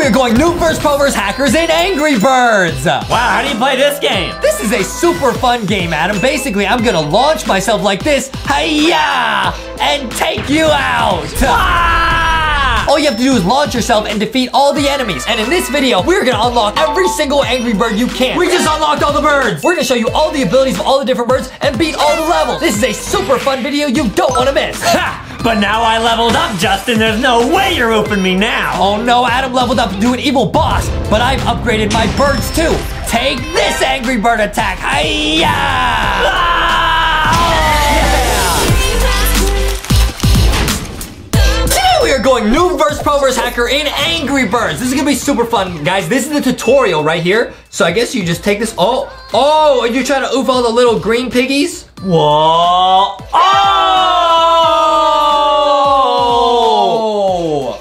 we are going noob vs. pro vs. hackers in Angry Birds. Wow, how do you play this game? This is a super fun game, Adam. Basically, I'm gonna launch myself like this, hi-ya, and take you out. Ah! All you have to do is launch yourself and defeat all the enemies. And in this video, we're gonna unlock every single Angry Bird you can. We just unlocked all the birds. We're gonna show you all the abilities of all the different birds and beat all the levels. This is a super fun video you don't wanna miss. Ha! But now I leveled up, Justin. There's no way you're oofing me now. Oh no, Adam leveled up to an evil boss, but I've upgraded my birds too. Take this Angry Bird attack. Hi-ya! Ah! Yeah! Today we are going noob vs. pro vs. hacker in Angry Birds. This is gonna be super fun, guys. This is the tutorial right here. So I guess you just take this. Oh, and you try to oof all the little green piggies? Whoa.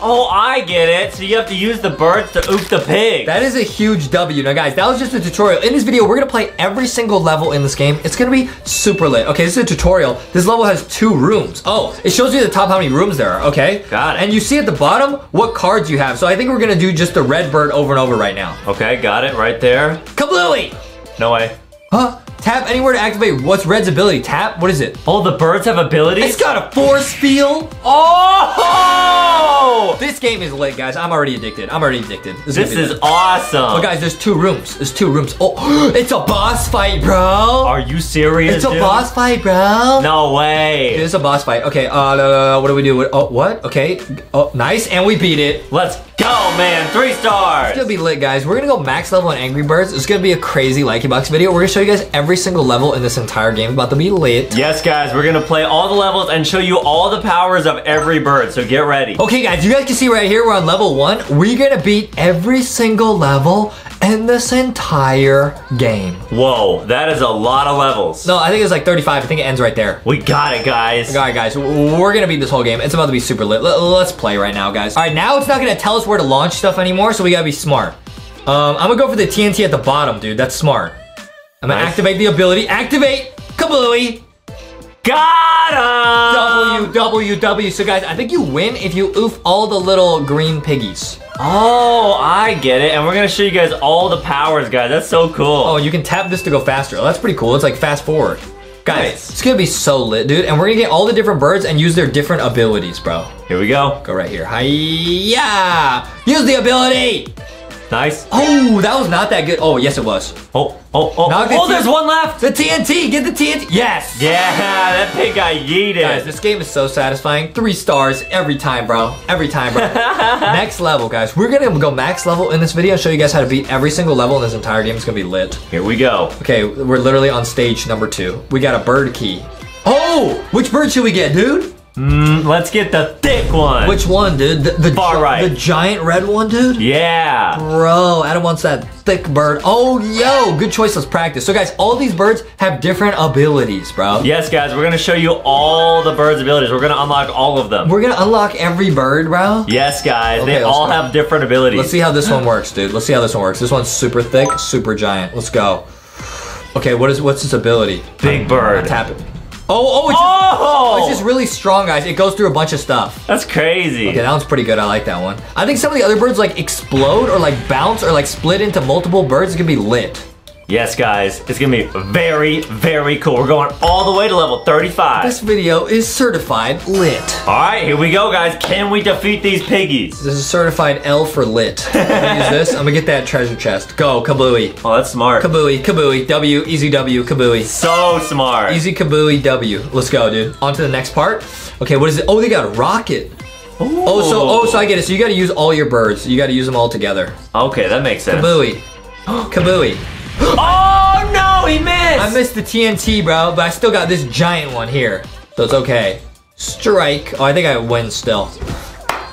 Oh, I get it. So you have to use the birds to oof the pig. That is a huge W. Now, guys, that was just a tutorial. In this video, we're going to play every single level in this game. It's going to be super lit. Okay, this is a tutorial. This level has 2 rooms. Oh, it shows you at the top how many rooms there are, okay? Got it. And you see at the bottom what cards you have. So I think we're going to do just the red bird over and over right now. Okay, got it right there. Kablooey! No way. Huh? Tap anywhere to activate. What's red's ability? Tap? What is it? Oh, the birds have abilities? It's got a force field. Oh! This game is lit, guys. I'm already addicted. This is awesome. Oh, guys, there's 2 rooms. Oh, it's a boss fight, bro. Are you serious, It's a dude? Boss fight, bro. No way. It's a boss fight. Okay, what do we do? Oh, what? Okay. Oh, nice. And we beat it. Let's go, man. 3 stars. It's gonna be lit, guys. We're gonna go max level on Angry Birds. It's gonna be a crazy LikeYourBox video. We're gonna show you guys every single level in this entire game. About to be lit. Yes, guys, we're gonna play all the levels and show you all the powers of every bird, so get ready. Okay, guys, you guys can see right here, we're on level 1. We're gonna beat every single level in this entire game. Whoa, that is a lot of levels. No, I think it's like 35. I think it ends right there. We got it, guys. All right, guys, we're gonna beat this whole game. It's about to be super lit. Let's play right now, guys. All right, now it's not gonna tell us where to launch stuff anymore, so we gotta be smart. I'm gonna go for the TNT at the bottom, dude. That's smart. I'm gonna activate the ability. Activate! Kablooey! Got him! WWW. So, guys, I think you win if you oof all the little green piggies. Oh, I get it. And we're gonna show you guys all the powers, guys. That's so cool. Oh, you can tap this to go faster. Oh, that's pretty cool. It's like fast forward. Guys, It's gonna be so lit, dude. And we're gonna get all the different birds and use their different abilities, bro. Here we go. Go right here. Hi-ya! Use the ability! Nice. Oh, that was not that good. Oh, yes, it was. Oh, there's one left. The TNT. Get the TNT. Yes. Yeah, that pig got yeeted. Guys, this game is so satisfying. 3 stars every time, bro. Next level, guys. We're going to go max level in this video and show you guys how to beat every single level in this entire game. It's going to be lit. Here we go. Okay, we're literally on stage number 2. We got a bird key. Oh, which bird should we get, dude? Let's get the thick one. Which one, dude? The far right. The giant red one, dude? Yeah. Bro, Adam wants that thick bird. Oh, yo, good choice. Let's practice. So, guys, all these birds have different abilities, bro. Yes, guys, we're going to show you all the birds' abilities. We're going to unlock all of them. We're going to unlock every bird, bro? Yes, guys. Okay, they all have different abilities. Let's see how this one works, dude. Let's see how this one works. This one's super thick, super giant. Let's go. Okay, what's its ability? Big bird. Tap it. It's just really strong, guys. It goes through a bunch of stuff. That's crazy. Okay, that one's pretty good. I like that one. I think some of the other birds like explode or like bounce or like split into multiple birds. It's gonna be lit. Yes, guys. It's gonna be very, very cool. We're going all the way to level 35. This video is certified lit. All right, here we go, guys. Can we defeat these piggies? This is certified L for lit. I'm gonna use this. I'm gonna get that treasure chest. Go, kablooey. Oh, that's smart. Kablooey, kablooey, W, easy W, kablooey. So smart. Easy kablooey, W. Let's go, dude. On to the next part. Okay, what is it? Oh, they got a rocket. Ooh. So I get it. So you gotta use all your birds. You gotta use them all together. Okay, that makes sense. Kablooey, kablooey. Oh no, he missed! I missed the TNT, bro, but I still got this giant one here. So it's okay. Strike. Oh, I think I win still.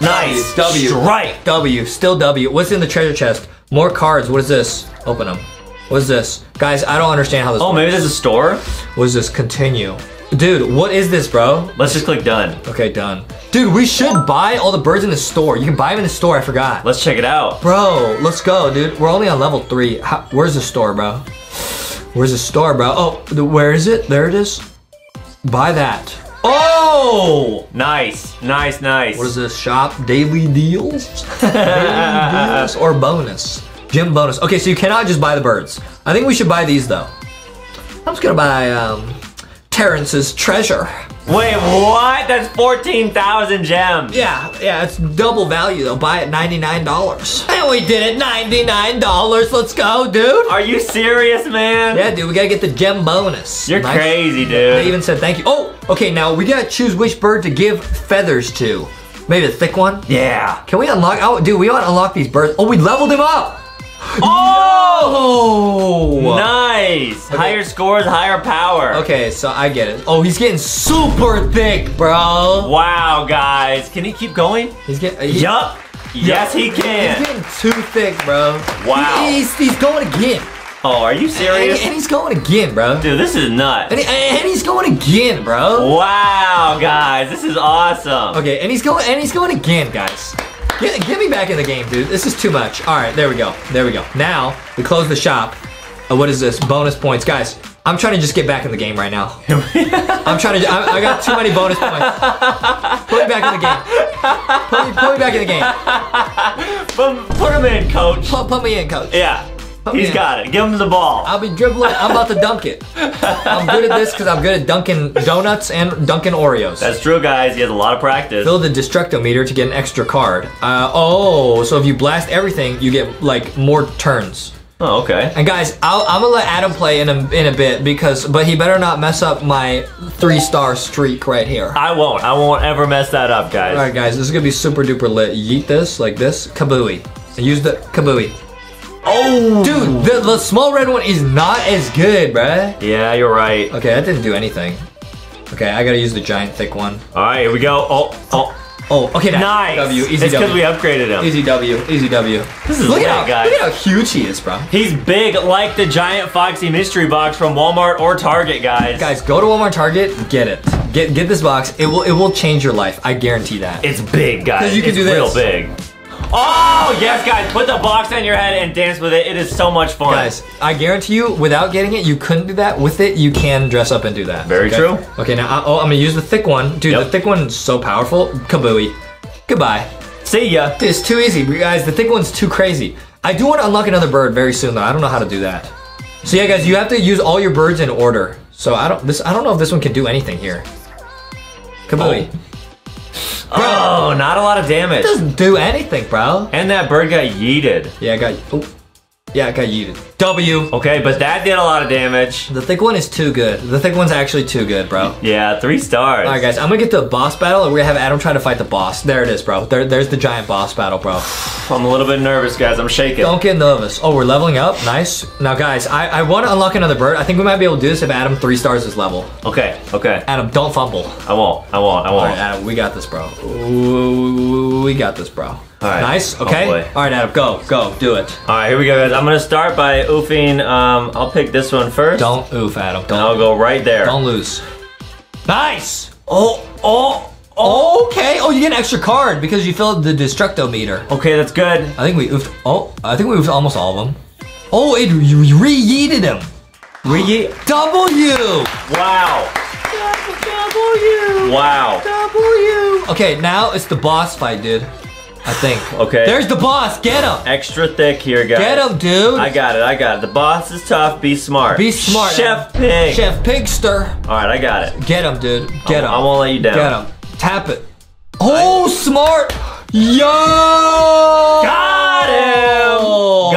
Nice. W. Strike. W. Still W. What's in the treasure chest? More cards. What is this? Open them. What is this? Guys, I don't understand how this works. Oh, maybe there's a store? What is this? Continue. Dude, what is this, bro? Let's just click done. Okay, done. Dude, we should buy all the birds in the store. You can buy them in the store, I forgot. Let's check it out. Bro, let's go, dude. We're only on level 3. Where's the store, bro? Where's the store, bro? Oh, where is it? There it is. Buy that. Oh! Nice, nice, nice. What is this? Shop daily deals? Daily Yes, or bonus. Gym bonus. Okay, so you cannot just buy the birds. I think we should buy these though. I'm just gonna buy Terrence's treasure. Wait, what? That's 14,000 gems. Yeah, it's double value though. Buy at $99. And we did it, $99. Let's go, dude. Are you serious, man? Yeah, dude, we gotta get the gem bonus. You're nice. Crazy, dude. They even said thank you. Oh, okay, now we gotta choose which bird to give feathers to. Maybe the thick one? Yeah. Can we unlock? Oh, dude, we want to unlock these birds. Oh, we leveled him up. Oh! No! Nice! Okay. Higher scores, higher power. Okay, so I get it. Oh, he's getting super thick, bro. Wow, guys. Can he keep going? He's getting... Yup. Yes, he can. He's getting too thick, bro. Wow. He's going again. Oh, are you serious? And he's going again, bro. Dude, this is nuts. And he's going again, bro. Wow, guys. This is awesome. Okay, and he's going again, guys. Get me back in the game, dude. This is too much. All right, there we go. There we go. Now, we close the shop. Oh, what is this? Bonus points. Guys, I'm trying to just get back in the game right now. I'm trying to, I got too many bonus points. Put me back in the game. Put me back in the game. Put him in, coach. Put me in, coach. Yeah, he's got it. Give him the ball. I'll be dribbling. I'm about to dunk it. I'm good at this because I'm good at dunking donuts and dunking Oreos. That's true, guys. He has a lot of practice. Fill the destructometer to get an extra card. Oh, so if you blast everything, you get like more turns. Oh, okay. And guys, I'm gonna let Adam play in a bit because, but he better not mess up my 3-star streak right here. I won't ever mess that up, guys. All right, guys, this is gonna be super duper lit. Yeet this like this, kabooey. And use the kabooey. Oh! Dude, the small red one is not as good, bruh. Yeah, you're right. Okay, that didn't do anything. Okay, I gotta use the giant thick one. All right, here we go. Oh, okay, nice. W, easy it's W. It's because we upgraded him. Easy W, easy W. This is lit, guys. Look at how huge he is, bro. He's big like the giant Foxy mystery box from Walmart or Target, guys. Guys, go to Walmart, Target, get it. Get this box. It will change your life. I guarantee that. It's big, guys. You can do this. Real big. Oh, yes, guys, put the box on your head and dance with it. It is so much fun. Guys, I guarantee you, without getting it, you couldn't do that. With it, you can dress up and do that. Very true. Okay, now, I'm gonna use the thick one. Dude, the thick one's so powerful. Kabooey. Goodbye. See ya. Dude, it's too easy, guys. The thick one's too crazy. I do want to unlock another bird very soon, though. I don't know how to do that. So, yeah, guys, you have to use all your birds in order. So, I don't know if this one can do anything here. Kabooey. Oh. Bro, not a lot of damage. It doesn't do anything, bro. And that bird got yeeted. Yeah, it got yeeted. W. Okay, but that did a lot of damage. The thick one is too good. The thick one's actually too good, bro. Yeah, 3 stars. All right, guys, I'm gonna get to the boss battle, and we're gonna have Adam try to fight the boss. There it is, bro. There's the giant boss battle, bro. I'm a little bit nervous, guys. I'm shaking. Don't get nervous. Oh, we're leveling up. Nice. Now, guys, I want to unlock another bird. I think we might be able to do this if Adam 3 stars his level. Okay, okay. Adam, don't fumble. I won't. All right, Adam, we got this, bro. Ooh, we got this, bro. All right. Nice, okay. Hopefully. All right, Adam, go, do it. All right, here we go, guys. I'm gonna start by oofing, I'll pick this one first. Don't oof, Adam, don't. And I'll go right there. Don't lose. Nice! Oh, okay. Oh, you get an extra card because you filled the destructometer. Okay, that's good. I think we oofed almost all of them. Oh, it re-yeeted him. Re-yeet. W! Wow. W. Wow. W. Okay, now it's the boss fight, dude. I think. Okay. There's the boss. Get him. Extra thick here, guys. Get him, dude. I got it. The boss is tough. Be smart. Be smart. Chef Pig. Chef Pigster. All right, I got it. Get him, dude. Get him. I won't let you down. Get him. Tap it. Oh, smart. Yo. Got him.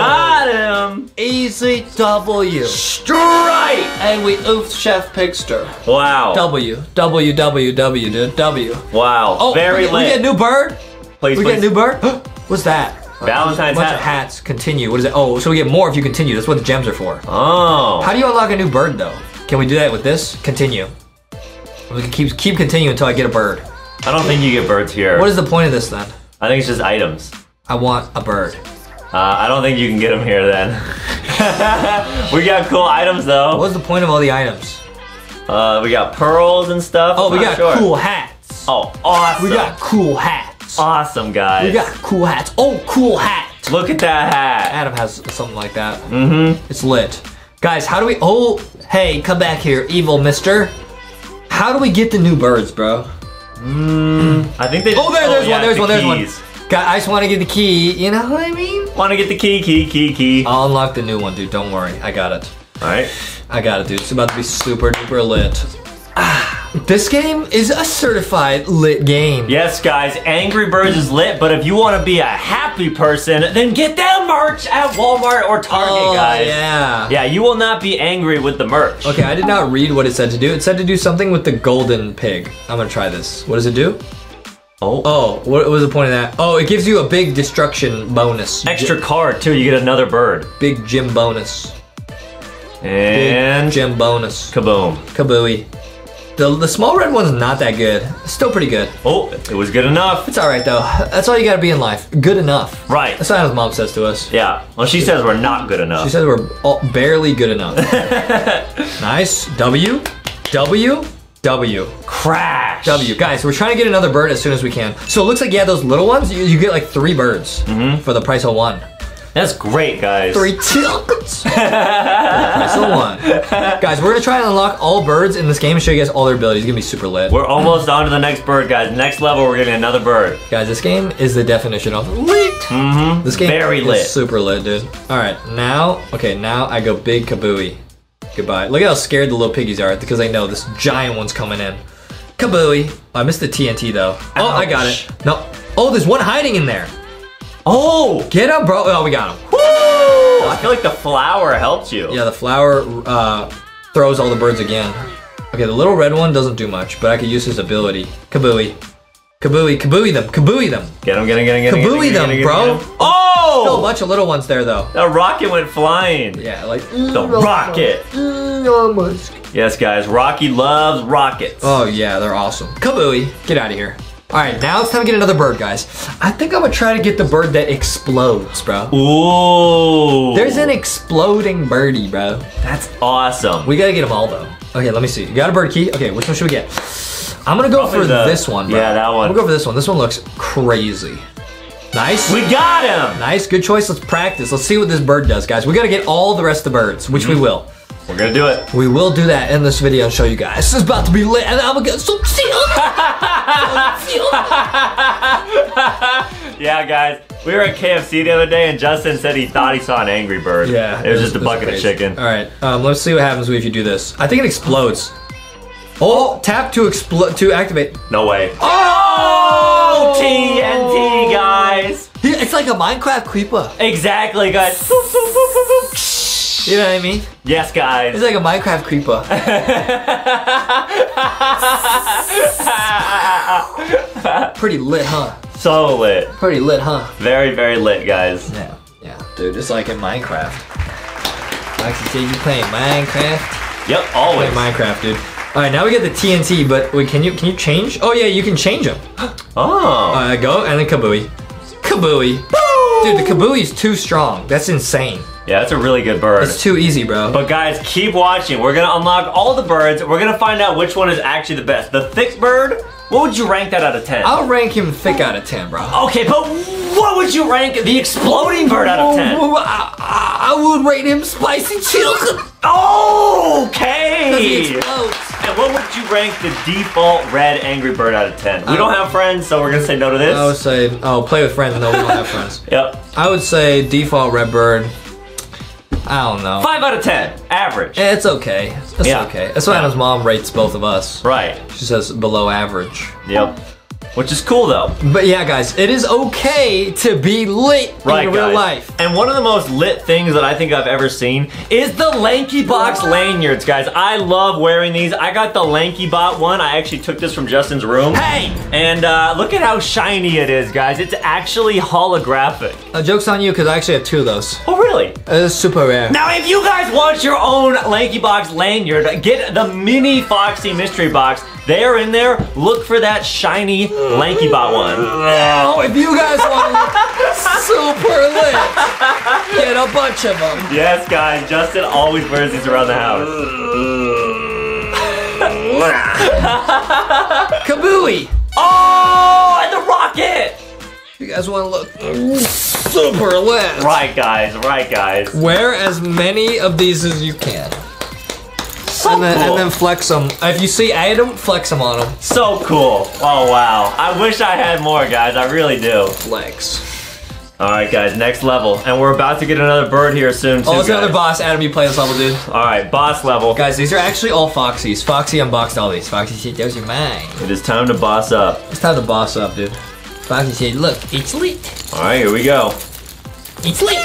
Got him. Easy W. Strike. And we oofed Chef Pigster. Wow. W. W, W, W, dude. W. Wow. Oh, very late. We get a new bird? Please, we get a new bird? What's that? Valentine's hat. Bunch of hats. Continue. What is it? Oh, so we get more if you continue. That's what the gems are for. Oh. How do you unlock a new bird, though? Can we do that with this? Continue. We can keep continuing until I get a bird. I don't think you get birds here. What is the point of this, then? I think it's just items. I want a bird. I don't think you can get them here, then. We got cool items, though. What's the point of all the items? We got pearls and stuff. Oh, we got cool hats. Oh, awesome. We got cool hats. Awesome, guys. We got cool hats. Oh, cool hat. Look at that hat. Adam has something like that. Mm-hmm. It's lit. Guys, how do we... Oh, hey, come back here, evil mister. How do we get the new birds, bro? I think they... Oh, there's one. There's one. God, I just want to get the key, you know what I mean? Want to get the key. I'll unlock the new one, dude, don't worry. I got it. Alright. I got it, dude. It's about to be super duper lit. This game is a certified lit game. Yes, guys, Angry Birds is lit, but if you want to be a happy person, then get that merch at Walmart or Target, guys. Yeah. Yeah, you will not be angry with the merch. Okay, I did not read what it said to do. It said to do something with the golden pig. I'm gonna try this. What does it do? Oh. Oh, what was the point of that? Oh, it gives you a big destruction bonus. Extra card, too. You get another bird. Big gym bonus. And... big gym bonus. Kaboom. Kabooey. The small red one's not that good. Still pretty good. Oh, it was good enough. It's all right, though. That's all you gotta be in life. Good enough. Right. That's not what mom says to us. Yeah. Well, she says we're not good enough. She says we're all barely good enough. Nice. W. W. W. Crash. W. Guys, we're trying to get another bird as soon as we can. So it looks like, yeah, those little ones, you get like 3 birds for the price of 1. That's great, guys. 3 tilts. That's the one. Guys, we're gonna try and unlock all birds in this game and show you guys all their abilities. It's gonna be super lit. We're almost on to the next bird, guys. Next level, we're getting another bird. Guys, this game is the definition of lit. Mm-hmm. This game is super lit, dude. All right, now, okay, now I go big kabooey. Goodbye. Look at how scared the little piggies are because they know this giant one's coming in. Kabooey. Oh, I missed the TNT, though. Ouch. Oh, I got it. No. Oh, there's one hiding in there. Oh, get up, bro. Oh, we got him. Woo! I feel like the flower helped you. Yeah, the flower throws all the birds again. Okay, the little red one doesn't do much, but I could use his ability. Kabooey. Kabooey. Kabooey them. Kabooey them. Get him, get him, get him, get him. Kabooey them, bro. Oh! Still a bunch of little ones there, though. That rocket went flying. Yeah, like... the rocket. Almost. Yes, guys. Rocky loves rockets. Oh, yeah. They're awesome. Kabooey. Get out of here. All right, now it's time to get another bird, guys. I think I'm gonna try to get the bird that explodes, bro. Ooh. There's an exploding birdie, bro. That's awesome. We gotta get them all, though. Okay, let me see. You got a bird key? Okay, which one should we get? I'm gonna go for this one, bro. Yeah, that one. I'm gonna go for this one. This one looks crazy. Nice. We got him. Nice, good choice. Let's practice. Let's see what this bird does, guys. We gotta get all the rest of the birds, which we will. We're gonna do it. We will do that in this video and show you guys. This is about to be lit, and I'm gonna get some seal. Yeah, guys, we were at KFC the other day, and Justin said he thought he saw an Angry Bird. Yeah, it was just a bucket of chicken. All right, let's see what happens if you do this. I think it explodes. Oh, tap to explode to activate. No way. Oh, TNT, guys. It's like a Minecraft creeper. Exactly, guys. You know what I mean? Yes, guys. It's like a Minecraft creeper. Pretty lit, huh? So lit. Pretty lit, huh? Very, very lit, guys. Yeah, yeah. Dude, just like in Minecraft. Foxy said you playing Minecraft? Yep, always. Play Minecraft, dude. All right, now we get the TNT, but wait, can you change? Oh, yeah, you can change them. Oh. Go, and then kabooey. Kabooey. Dude, the kabooey's too strong. That's insane. Yeah, that's a really good bird. It's too easy, bro. But guys, keep watching. We're gonna unlock all the birds. We're gonna find out which one is actually the best. The thick bird, what would you rank that out of 10? I'll rank him thick out of 10, bro. Okay, but what would you rank the exploding bird out of 10? I would rate him spicy chill. Oh, okay. And what would you rank the default red Angry Bird out of 10? We don't have friends, so we're gonna say no to this. I would say, oh, play with friends. No, we don't have friends. Yep. I would say default red bird. I don't know. 5 out of 10, average. It's okay. It's okay. That's why Anna's mom rates both of us. Right. She says below average. Yep. Which is cool though. But yeah, guys, it is okay to be lit in real life. And one of the most lit things that I think I've ever seen is the Lanky Box lanyards, guys. I love wearing these. I got the Lanky Bot one. I actually took this from Justin's room. Hey! And look at how shiny it is, guys. It's actually holographic. Joke's on you, because I actually have 2 of those. Oh, really? It's super rare. Now, if you guys want your own Lanky Box lanyard, get the mini Foxy mystery box. They are in there. Look for that shiny Lanky Bot one. Oh, if you guys want super lit, get a bunch of them. Yes, guys. Justin always wears these around the house. Kabooey. Oh, and the rocket. You guys want to look super lit. Right, guys. Right, guys. Wear as many of these as you can. So and then flex them. If you see item, flex them on them. So cool. Oh, wow. I wish I had more, guys. I really do. Flex. All right, guys, next level. And we're about to get another bird here soon, too, guys. Another boss. Adam, you play this level, dude. All right, boss level. Guys, these are actually all Foxy's. Foxy unboxed all these. Foxy said, those are mine. It is time to boss up. It's time to boss up, dude. Foxy said, look, it's lit. All right, here we go. It's lit.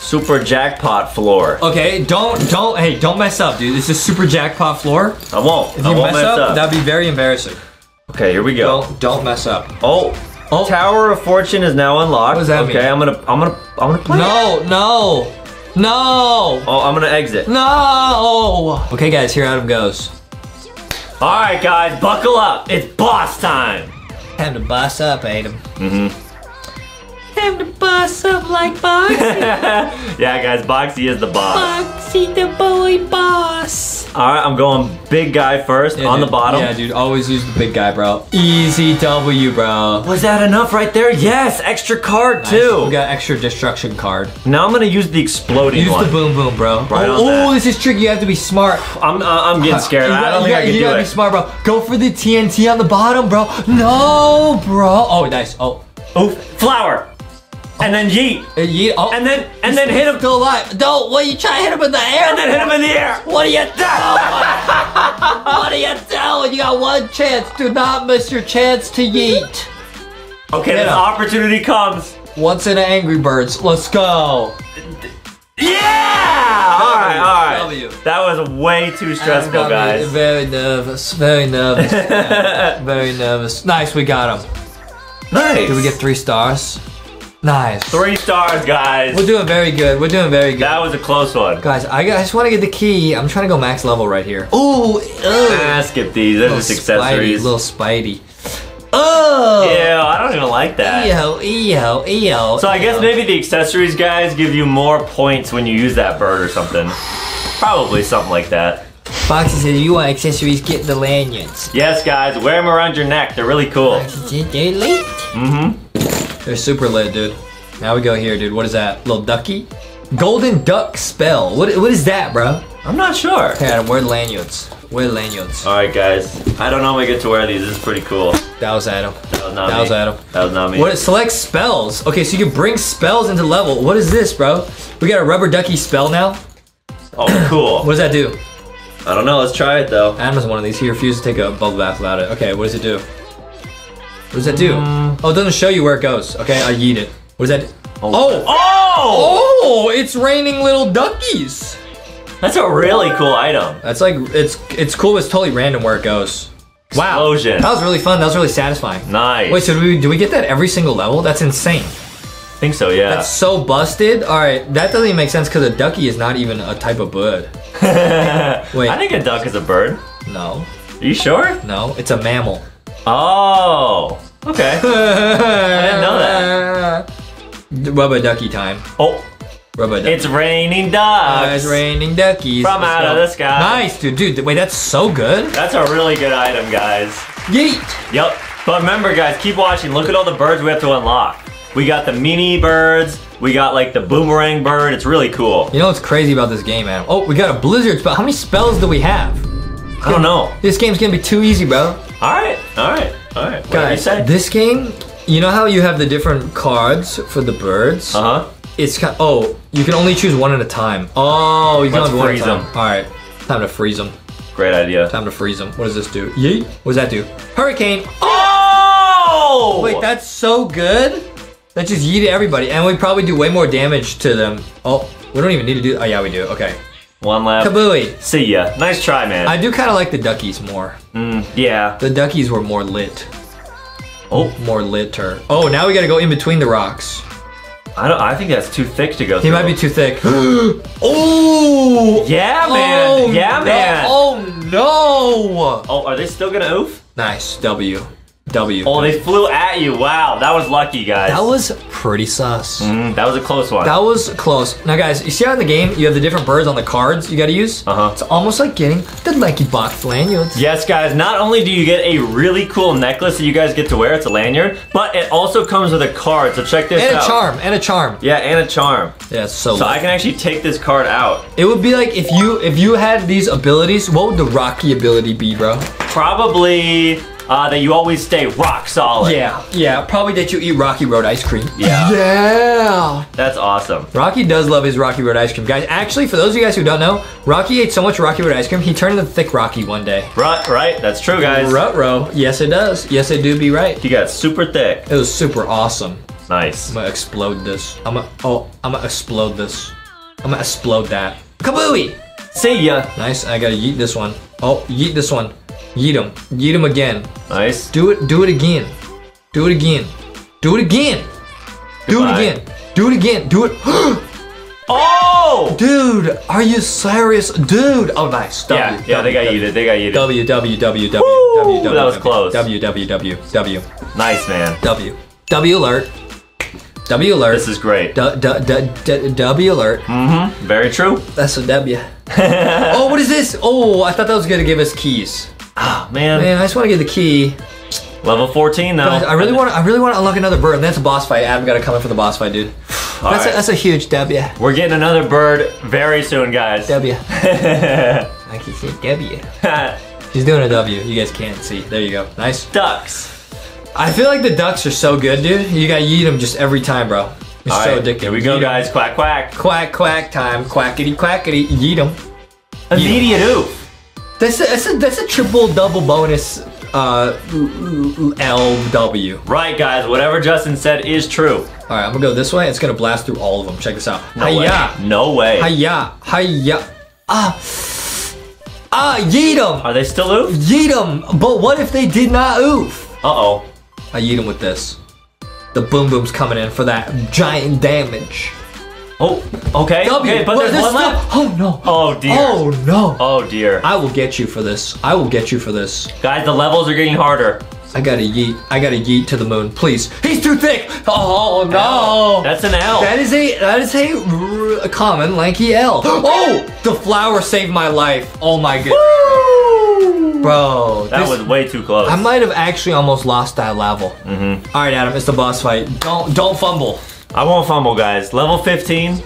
Super jackpot floor. Okay, hey, don't mess up, dude. This is super jackpot floor. I won't. If you mess up, that'd be very embarrassing. Okay, here we go. Don't mess up. Oh, oh. Tower of Fortune is now unlocked. What does that mean? Okay, I'm gonna play. No, no, no. Oh, I'm gonna exit. No. Okay, guys, here Adam goes. All right, guys, buckle up. It's boss time. Time to boss up, Adam. Mm-hmm. Time to boss up like Boxy. Yeah, guys, Boxy is the boss. Boxy the boy boss. All right, I'm going big guy first on the bottom. Yeah, dude, always use the big guy, bro. Easy W, bro. Was that enough right there? Yes, extra card too. We got extra destruction card. Now I'm gonna use the exploding one. Use the boom boom, bro. Right oh, this is tricky. You have to be smart. I'm getting scared. I don't think I can do it. You gotta be smart, bro. Go for the TNT on the bottom, bro. No, bro. Oh, nice. Oh, oh, flower. And then yeet. And then hit him. Still alive. Don't. What are you trying to hit him in the air? And then hit him in the air. What are you doing? Oh what are you doing? You got one chance. Do not miss your chance to yeet. Okay, the opportunity comes. Once in Angry Birds. Let's go. Yeah! All right. That was way too stressful, guys. Very nervous. Very nervous. Yeah, very nervous. Nice. We got him. Nice. Did we get 3 stars? Nice. 3 stars, guys. We're doing very good. We're doing very good. That was a close one. Guys, I just want to get the key. I'm trying to go max level right here. Ooh. Skip these. They're just accessories. Little Spidey. Oh. Ew, I don't even like that. Ew, ew, ew. So I guess maybe the accessories, guys, give you more points when you use that bird or something. Probably something like that. Foxy says, you want accessories, get the lanyards. Yes, guys. Wear them around your neck. They're really cool. Foxy said they're lit. Mm-hmm. They're super lit, dude. Now we go here, dude. What is that? Little ducky? Golden duck spell. What is that, bro? I'm not sure. Okay, Adam, wear lanyards. Wear lanyards. All right, guys. I don't normally get to wear these. This is pretty cool. That was Adam. That was not me. That was Adam. That was not me. What? Select spells. Okay, so you can bring spells into level. What is this, bro? We got a rubber ducky spell now. Oh, cool. What does that do? I don't know. Let's try it, though. Adam has one of these. He refused to take a bubble bath without it. Okay, what does it do? What does that do? Oh, it doesn't show you where it goes. Okay, I yeet it. What does that do? Oh! Oh! Oh! It's raining little duckies. That's a really cool item. That's like, it's cool, but it's totally random where it goes. Wow. Explosion. That was really fun. That was really satisfying. Nice. Wait, so do we get that every single level? That's insane. I think so, yeah. That's so busted. All right, that doesn't even make sense because a ducky is not even a type of bird. Wait. I think a duck is a bird. No. Are you sure? No, it's a mammal. Oh, okay. I didn't know that. Rubber ducky time. Oh. Rubber ducky. It's raining ducks. It's raining duckies. From out of the sky. Nice, dude. Dude, wait, that's so good. That's a really good item, guys. Yeet. Yep. But remember, guys, keep watching. Look at all the birds we have to unlock. We got the mini birds. We got, like, the boomerang bird. It's really cool. You know what's crazy about this game, Adam? Oh, we got a blizzard spell. How many spells do we have? I don't know. This game's gonna be too easy, bro. All right. Whatever you say. This game, you know how you have the different cards for the birds? Uh-huh. It's kind of, oh, you can only choose one at a time. Oh, you can only freeze one at a time. All right, time to freeze them. Great idea. Time to freeze them. What does this do? Yeet. What does that do? Hurricane. Oh! Wait, that's so good. That just yeeted everybody, and we probably do way more damage to them. Oh, we don't even need to do, oh yeah, we do, okay. One lap. Kabooey. See ya. Nice try, man. I do kind of like the duckies more. Yeah. The duckies were more lit. Oh. More litter. Oh, now we gotta go in between the rocks. I think that's too thick to go through. He might be too thick. Oh! Yeah, man. Oh, yeah, man. Oh, no. Oh, are they still gonna oof? Nice. W. W. Oh, they flew at you. Wow, that was lucky, guys. That was pretty sus. That was a close one. That was close. Now, guys, you see how in the game you have the different birds on the cards you gotta use? Uh-huh. It's almost like getting the lucky box lanyards. Yes, guys, not only do you get a really cool necklace that you guys get to wear, it's a lanyard, but it also comes with a card, so check this out. And a charm, and a charm. Yeah, and a charm. Yeah, it's so lucky. I can actually take this card out. It would be like if you had these abilities, what would the Rocky ability be, bro? Probably... that you always stay rock solid. Yeah, yeah, probably that you eat Rocky Road ice cream. Yeah. Yeah. That's awesome. Rocky does love his Rocky Road ice cream. Guys, actually, for those of you guys who don't know, Rocky ate so much Rocky Road ice cream, he turned into Thick Rocky one day. Right, right, that's true, guys. Ruh-roh, yes it does. Yes, it do be right. He got super thick. It was super awesome. Nice. I'm gonna explode this. I'm gonna explode this. I'm gonna explode that. Kabooey! See ya. Nice, I gotta yeet this one. Oh, yeet this one. Yeet him. Yeet him again. Nice. Do it again. Do it again. Do it again. Goodbye. Do it again. Do it again. Do it. Oh! Dude, are you serious? Dude. Oh, nice. W, yeah, yeah, they got yeeted. They got yeeted. W. That was close. W. Nice, man. W alert. W alert. This is great. W alert. Mm-hmm. Very true. That's a W. Oh, what is this? Oh, I thought that was gonna give us keys. Ah, man. Man, I just want to get the key. Level 14 though. Guys, I really want to unlock another bird. And that's a boss fight. Adam got to come in for the boss fight, dude. That's a huge W. We're getting another bird very soon, guys. W. I can say W. She's doing a W. You guys can't see. There you go. Nice. Ducks. I feel like the ducks are so good, dude. You gotta yeet them just every time, bro. It's all so right. Addictive. Here we go, guys. Quack, quack. Quack, quack time. Quackity, quackity. Yeet them. Immediate oof. That's a triple double bonus LW. Right, guys. Whatever Justin said is true. All right, I'm gonna go this way. It's gonna blast through all of them. Check this out. No way. No way. Hiya. Hiya. Ah. Ah, yeet them. Are they still oof? Yeet them. But what if they did not oof? Uh-oh. I yeet him with this. The boom boom's coming in for that giant damage. Oh, okay. W. Okay, but well, there's one left. Oh no. Oh dear. Oh no. Oh dear. I will get you for this. I will get you for this. Guys, the levels are getting harder. I gotta yeet. I gotta yeet to the moon, please. He's too thick. Oh no. L. That's an L. That is a common lanky L. Oh, the flower saved my life. Oh my goodness. Bro, that was way too close. I might have actually almost lost that level. Mm-hmm. All right, Adam, it's the boss fight. Don't fumble. I won't fumble, guys. Level 15.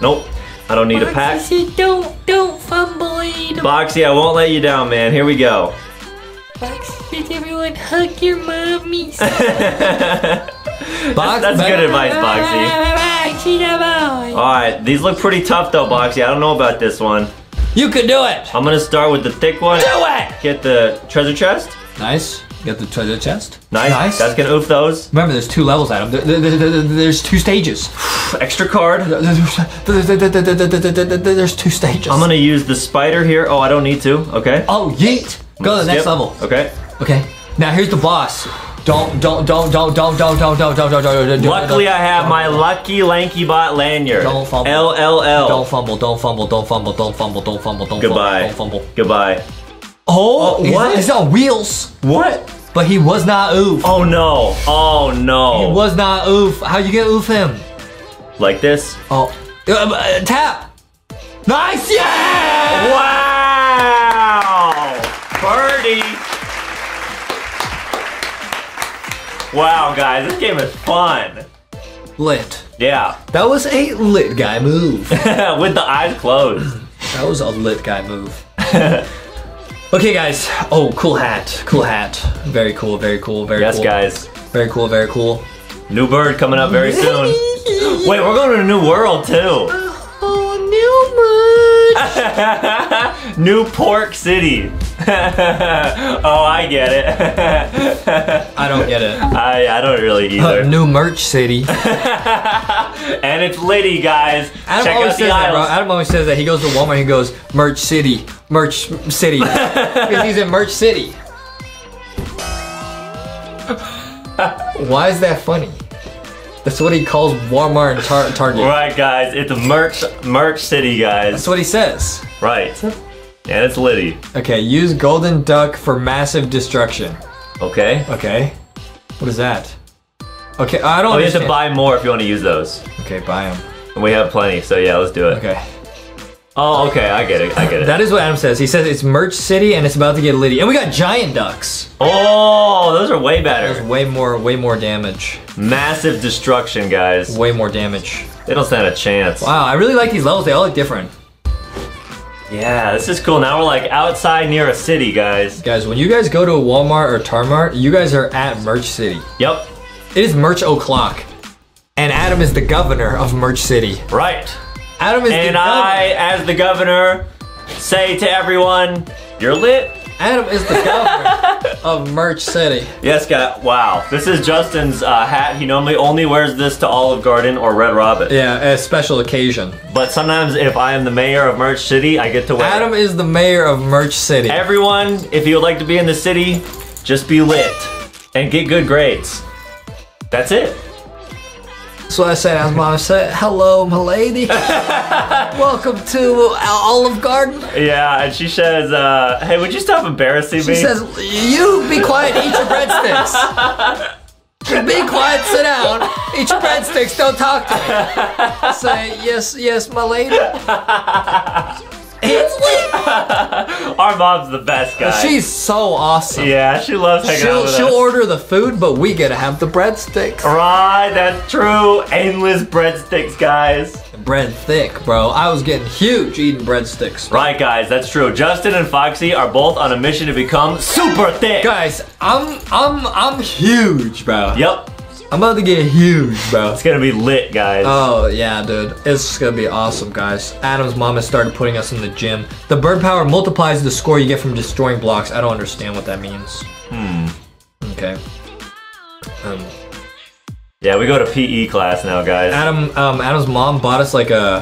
Nope. I don't need a pack. Boxy, don't fumble it. Boxy, I won't let you down, man. Here we go. Boxy, did everyone hug your mommy? That's good advice, Boxy. All right, these look pretty tough though, Boxy. I don't know about this one. You can do it! I'm gonna start with the thick one. Do it! Get the treasure chest. Nice. Get the treasure chest. Nice. That's gonna oof those. Remember, there's two levels, Adam. There's two stages. Extra card. There's two stages. I'm gonna use the spider here. Oh, I don't need to. Okay. Oh, yeet. Go to the next level. Okay. Okay. Now here's the boss. Don't. Luckily, I have my lucky lanky bot lanyard. Don't fumble. LLL. Don't fumble. Goodbye. Don't fumble. Goodbye. Oh, what? It's on wheels. What? But he was not oof. Oh no. Oh no. He was not oof. How you gonna oof him? Like this? Oh. Tap. Nice. Yeah. Wow. Birdie. Wow, guys, this game is fun. Lit. Yeah. That was a lit guy move. With the eyes closed. That was a lit guy move. Okay, guys. Oh, cool hat. Cool hat. Very cool, very cool, very cool. Yes, guys. Very cool, very cool. New bird coming up very soon. Wait, we're going to a new world, too. Oh, new bird. New Pork City. Oh, I get it. I don't get it. I don't really either. New merch city. And it's litty, guys. Adam always says that, bro. Adam always says that. He goes to Walmart, he goes, merch city, merch city. Because he's in merch city. Why is that funny? That's what he calls Walmart and Target. Right, guys. It's merch city, guys. That's what he says. Right. And it's litty. Okay, use golden duck for massive destruction. Okay. Okay. What is that? Okay, I don't understand. You have to buy more if you want to use those. Okay, buy them. And we have plenty, so yeah, let's do it. Okay. Oh, okay, I get it, I get it. That is what Adam says. He says it's Merch City and it's about to get litty. And we got giant ducks. Oh, those are way better. There's way more damage. Massive destruction, guys. Way more damage. They don't stand a chance. Wow, I really like these levels. They all look different. Yeah, this is cool. Now we're like outside near a city, guys. Guys, when you guys go to a Walmart or Tarmart, you guys are at Merch City. Yep. It is Merch O'Clock. And Adam is the governor of Merch City. Right. Adam is and the I, as the governor, say to everyone, you're lit. Adam is the governor of Merch City. Yes, guy. Wow. This is Justin's hat. He normally only wears this to Olive Garden or Red Robin. Yeah, a special occasion. But sometimes if I am the mayor of Merch City, I get to wear Adam it. Is the mayor of Merch City. Everyone, if you would like to be in the city, just be lit and get good grades. That's it. That's what I said. As Mom said, hello, my lady. Welcome to Olive Garden. Yeah, and she says, hey, would you stop embarrassing me? She says, you be quiet, eat your breadsticks. Be quiet, sit down, eat your breadsticks, don't talk to me. I say, yes, yes, my lady. Our mom's the best, guys. She's so awesome. Yeah, she loves hanging out with us. She'll order the food, but we get to have the breadsticks. Right, that's true. Endless breadsticks, guys. Bread thick, bro. I was getting huge eating breadsticks. Bro. Right, guys, that's true. Justin and Foxy are both on a mission to become super thick. Guys, I'm huge, bro. Yep. I'm about to get huge, bro. It's gonna be lit, guys. Oh, yeah, dude. It's gonna be awesome, guys. Adam's mom has started putting us in the gym. The bird power multiplies the score you get from destroying blocks. I don't understand what that means. Hmm. Okay. Yeah, we go to PE class now, guys. Adam's mom bought us like a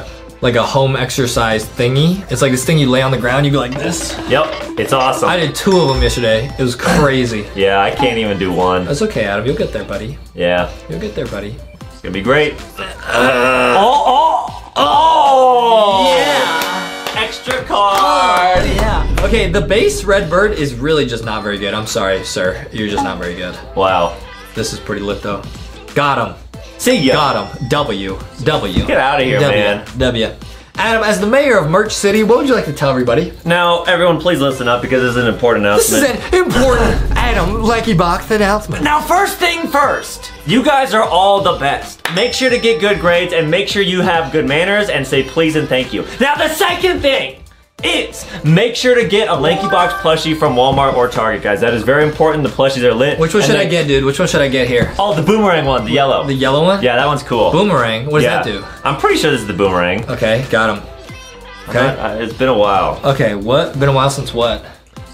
home exercise thingy. It's like this thing you lay on the ground, you go like this. Yep, it's awesome. I did 2 of them yesterday. It was crazy. Yeah, I can't even do 1. That's okay, Adam. You'll get there, buddy. Yeah. You'll get there, buddy. It's gonna be great. Oh! Yeah! Extra card! Oh, yeah. Okay, the base red bird is really just not very good. I'm sorry, sir. You're just not very good. Wow. This is pretty lit, though. Got him. See ya. Got him. W. W. Get out of here, w. Man. W. Adam, as the mayor of Merch City, what would you like to tell everybody? Now, everyone, please listen up because this is an important announcement. This is an important Adam Lecky Box announcement. Now, first thing first, you guys are all the best. Make sure to get good grades and make sure you have good manners and say please and thank you. Now, the second thing. It's make sure to get a Lanky Box plushie from Walmart or Target, guys. That is very important. The plushies are lit. Which one should I get, dude? Which one should I get here? Oh, the boomerang one, the yellow. The yellow one? Yeah, that one's cool. Boomerang? What does that do? I'm pretty sure this is the boomerang. Okay, got him. Okay. It's been a while. Okay, what? Been a while since what?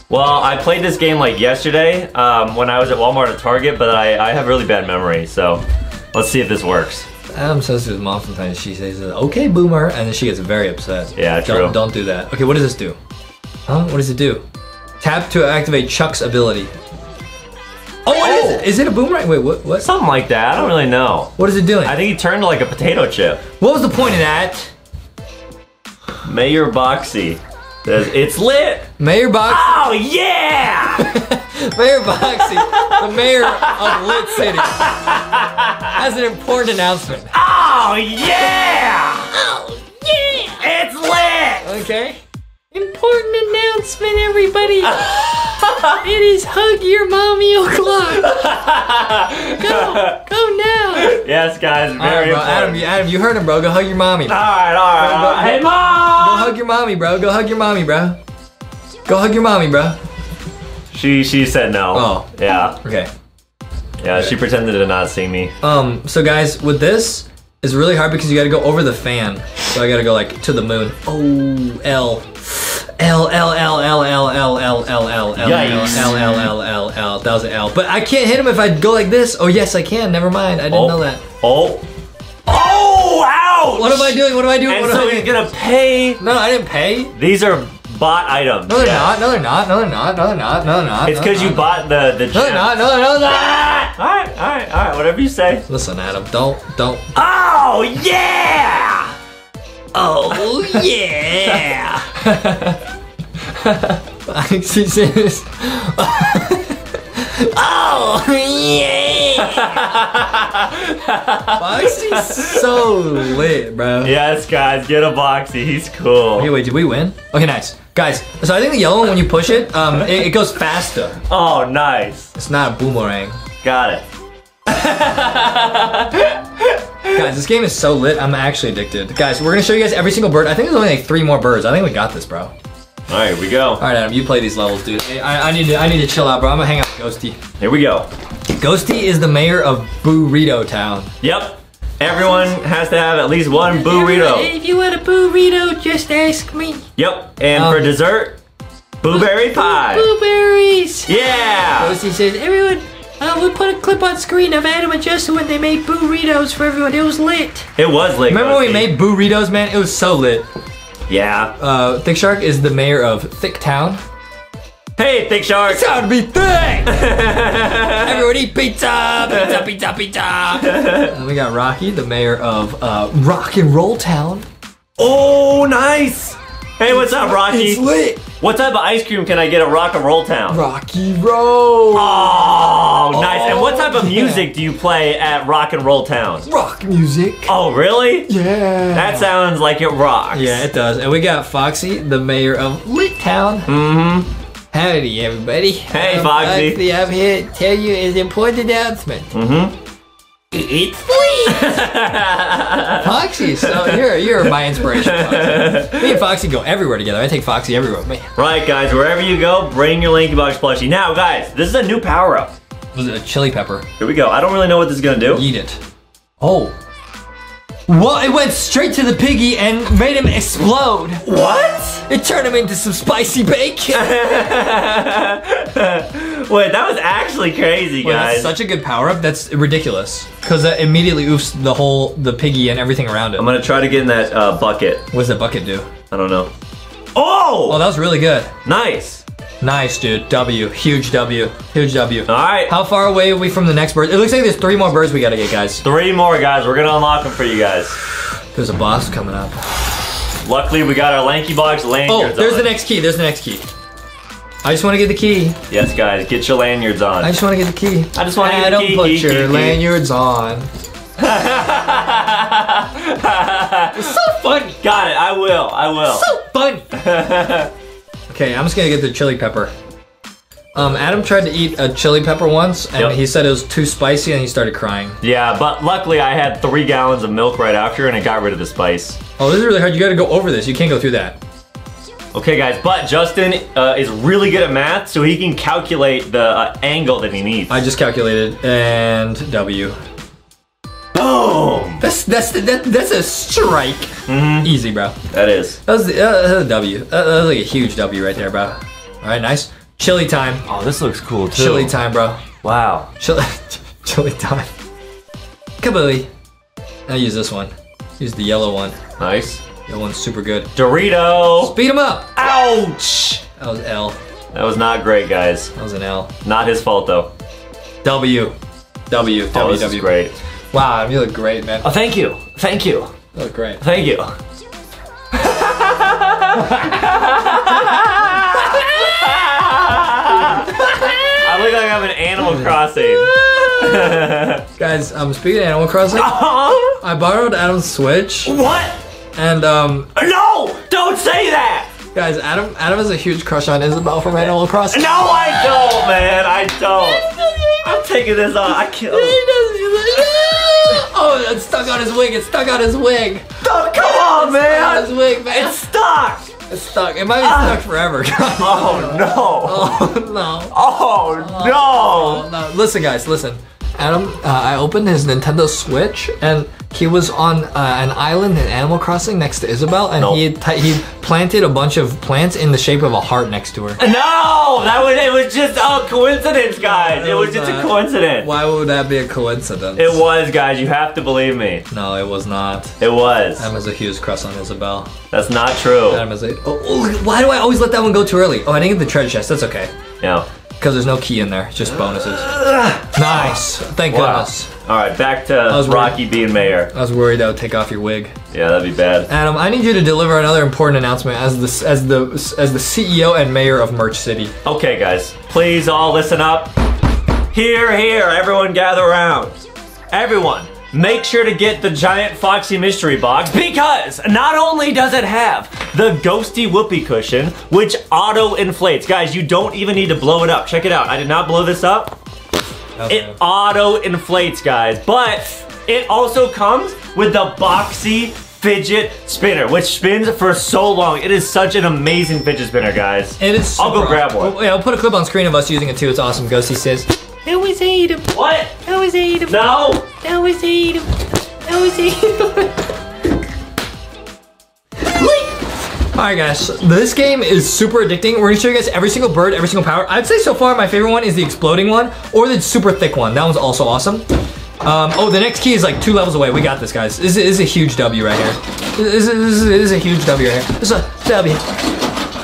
Well, I played this game like yesterday when I was at Walmart or Target, but I have really bad memory, so let's see if this works. Adam says to his mom sometimes, she says, okay, boomer, and then she gets very upset. Yeah, true. Don't do that. Okay, what does this do? Huh? What does it do? Tap to activate Chuck's ability. Oh, what is it? Is it a boomerang? Wait, what? Something like that. I don't really know. What is it doing? I think he turned to like a potato chip. What was the point of that? Mayor Boxy says, it's lit. Mayor Boxy. Oh, yeah! Mayor Boxy, the mayor of Lit City. That's an important announcement. Oh, yeah! Oh, yeah! It's lit! Okay. Important announcement, everybody. It is hug your mommy o'clock. Go. Go now. Yes, guys. Very important. Adam, you heard him, bro. Go hug your mommy. All right, all right. Hey, Mom! Go hug your mommy, bro. Go hug your mommy, bro. Go hug your mommy, bro. She said no. Oh. Yeah. Okay. Yeah, she pretended to not see me. So guys, with this, it's really hard because you gotta go over the fan. So I gotta go like to the moon. Oh, L. L, L, L, L, L, L, L, L, L, L, L, L, L, L. That was an L. But I can't hit him if I go like this. Oh, yes, I can. Never mind. I didn't know that. Oh. Oh, ouch! What am I doing? What am I doing? And so he's gonna pay. No, I didn't pay. These are bought items. No, they're not. No, they're not. No, they're not. No, they're not. No, they're not. It's because you bought the gem. No, they're not. No, they're not. All right. Whatever you say. Listen, Adam. Don't. Oh yeah. Oh yeah. I see this. Boxy's so lit, bro. Yes, guys, get a Boxy. He's cool. Wait, did we win? Okay, nice. Guys, so I think the yellow one, when you push it, it goes faster. Oh, nice. It's not a boomerang. Got it. Guys, this game is so lit. I'm actually addicted. Guys, we're gonna show you guys every single bird. I think there's only like 3 more birds. I think we got this, bro. All right, we go. All right, Adam, you play these levels, dude. I need to chill out, bro. I'm gonna hang out with Ghosty. Here we go. Ghosty is the mayor of Burrito Town. Yep. Everyone has to have at least one burrito. If you want a burrito, just ask me. Yep. And for dessert, blueberry pie. Blueberries. Yeah. Ghosty says, everyone. We put a clip on screen of Adam and Justin when they made burritos for everyone. It was lit. It was lit. Remember when we made burritos, man? It was so lit. Yeah. Thick Shark is the mayor of Thick Town. Hey, Thick Shark. It's how to be thick. Everyone eat pizza. Pizza, pizza, pizza. And we got Rocky, the mayor of Rock and Roll Town. Oh, nice. Hey, what's up, Rocky? It's lit. What type of ice cream can I get at Rock and Roll Town? Rocky Roll. Oh, nice. Oh, and what type of music do you play at Rock and Roll Town? Rock music. Oh, really? Yeah. That sounds like it rocks. Yeah, it does. And we got Foxy, the mayor of Lit Town. Mm-hmm. Howdy, everybody. Hey, Foxy. Foxy, I'm here to tell you an important announcement. Mm-hmm. It's sweet. Foxy, so you're my inspiration, Foxy. Me and Foxy go everywhere together. I take Foxy everywhere with me. Right, guys, wherever you go, bring your Lanky Box plushie. Now, guys, this is a new power-up. Was it a chili pepper? Here we go. I don't really know what this is gonna do. Eat it. Oh. Well, it went straight to the piggy and made him explode. What? It turned him into some spicy bacon. Wait, that was actually crazy, guys. That's such a good power-up. That's ridiculous. Because that immediately oofs the piggy and everything around it. I'm going to try to get in that bucket. What does that bucket do? I don't know. Oh! Oh, that was really good. Nice. Nice, dude. W. Huge W. Huge W. All right. How far away are we from the next bird? It looks like there's 3 more birds we got to get, guys. 3 more, guys. We're going to unlock them for you guys. There's a boss coming up. Luckily, we got our Lanky Box lanyards on. Oh, there's the next key. There's the next key. I just want to get the key. Yes, guys. Get your lanyards on. I just want to get the key. I just want to get the key. Adam, put your lanyards on. It's so funny. Got it. I will. I will. So funny. Okay, I'm just gonna get the chili pepper. Adam tried to eat a chili pepper once, and he said it was too spicy, and he started crying. Yeah, but luckily I had 3 gallons of milk right after, and it got rid of the spice. Oh, this is really hard. You gotta go over this. You can't go through that. Okay, guys, but Justin is really good at math, so he can calculate the angle that he needs. I just calculated, and W. Boom! That's a strike. Mm-hmm. Easy, bro. That is. That was a W. That was like a huge W right there, bro. All right, nice. Chili time. Oh, this looks cool too. Chili time, bro. Wow. Chili time. Kabooey. I'll use this one. Use the yellow one. Nice. That one's super good. Dorito. Speed him up. Ouch. That was L. That was not great, guys. That was an L. Not his fault though. W. W. Oh, W. This is great. Wow, you look great, man. Oh, thank you. Thank you. You look great. Thank you. I look like I'm in Animal Crossing. Guys, speaking of Animal Crossing, I borrowed Adam's Switch. What? And, no! Don't say that! Guys, Adam has a huge crush on Isabelle from Animal Crossing. No, I don't, man. I don't. I'm taking this off. I killed him. Oh, it's stuck on his wig. It's stuck on his wig. Oh, come on, man. It's stuck on his wig, man. It's stuck. It's stuck. It might be stuck forever. Oh, no. Oh, no. Oh, no. Listen, guys, listen. Adam, I opened his Nintendo Switch, and he was on an island in Animal Crossing next to Isabelle, and he planted a bunch of plants in the shape of a heart next to her. No! It was just a coincidence, guys. It was just a coincidence. Why would that be a coincidence? It was, guys. You have to believe me. No, it was not. It was. Adam has a huge crush on Isabelle. That's not true. Adam is like, oh, why do I always let that one go too early? Oh, I didn't get the treasure chest. That's okay. Yeah. Because there's no key in there, it's just bonuses. Nice, thank goodness. All right, back to Rocky being mayor. I was worried that would take off your wig. Yeah, that'd be bad. Adam, I need you to deliver another important announcement as the CEO and mayor of Merch City. Okay, guys, please all listen up. Here, everyone gather around. Everyone, make sure to get the giant Foxy mystery box because not only does it have the Ghosty whoopee cushion, which auto inflates. Guys, you don't even need to blow it up. Check it out. I did not blow this up. Okay. It auto inflates, guys, but it also comes with the Boxy fidget spinner, which spins for so long. It is such an amazing fidget spinner, guys. It is. I'll go grab one. Yeah, I'll put a clip on screen of us using it too. It's awesome. Ghosty says, I always hate him. What? I always hate him. No. I always hate him. I always hate him. All right, guys. This game is super addicting. We're gonna show you guys every single bird, every single power. I'd say so far my favorite one is the exploding one or the super thick one. That one's also awesome. Oh, the next key is like 2 levels away. We got this, guys. This is a huge W right here. This is a huge W right here. This is a W.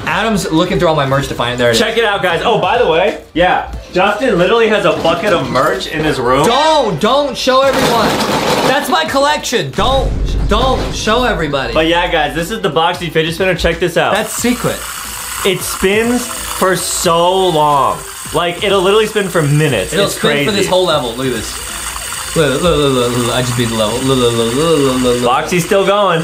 Adam's looking through all my merch to find it. There it is. Check it out, guys. Oh, by the way, yeah. Justin literally has a bucket of merch in his room. Don't show everyone. That's my collection. Don't show everybody. But yeah, guys, this is the Boxy fidget spinner. Check this out. That's secret. It spins for so long. Like, it'll literally spin for minutes. It'll spin crazy. For this whole level. Look at this. I just beat the level. Boxy's still going.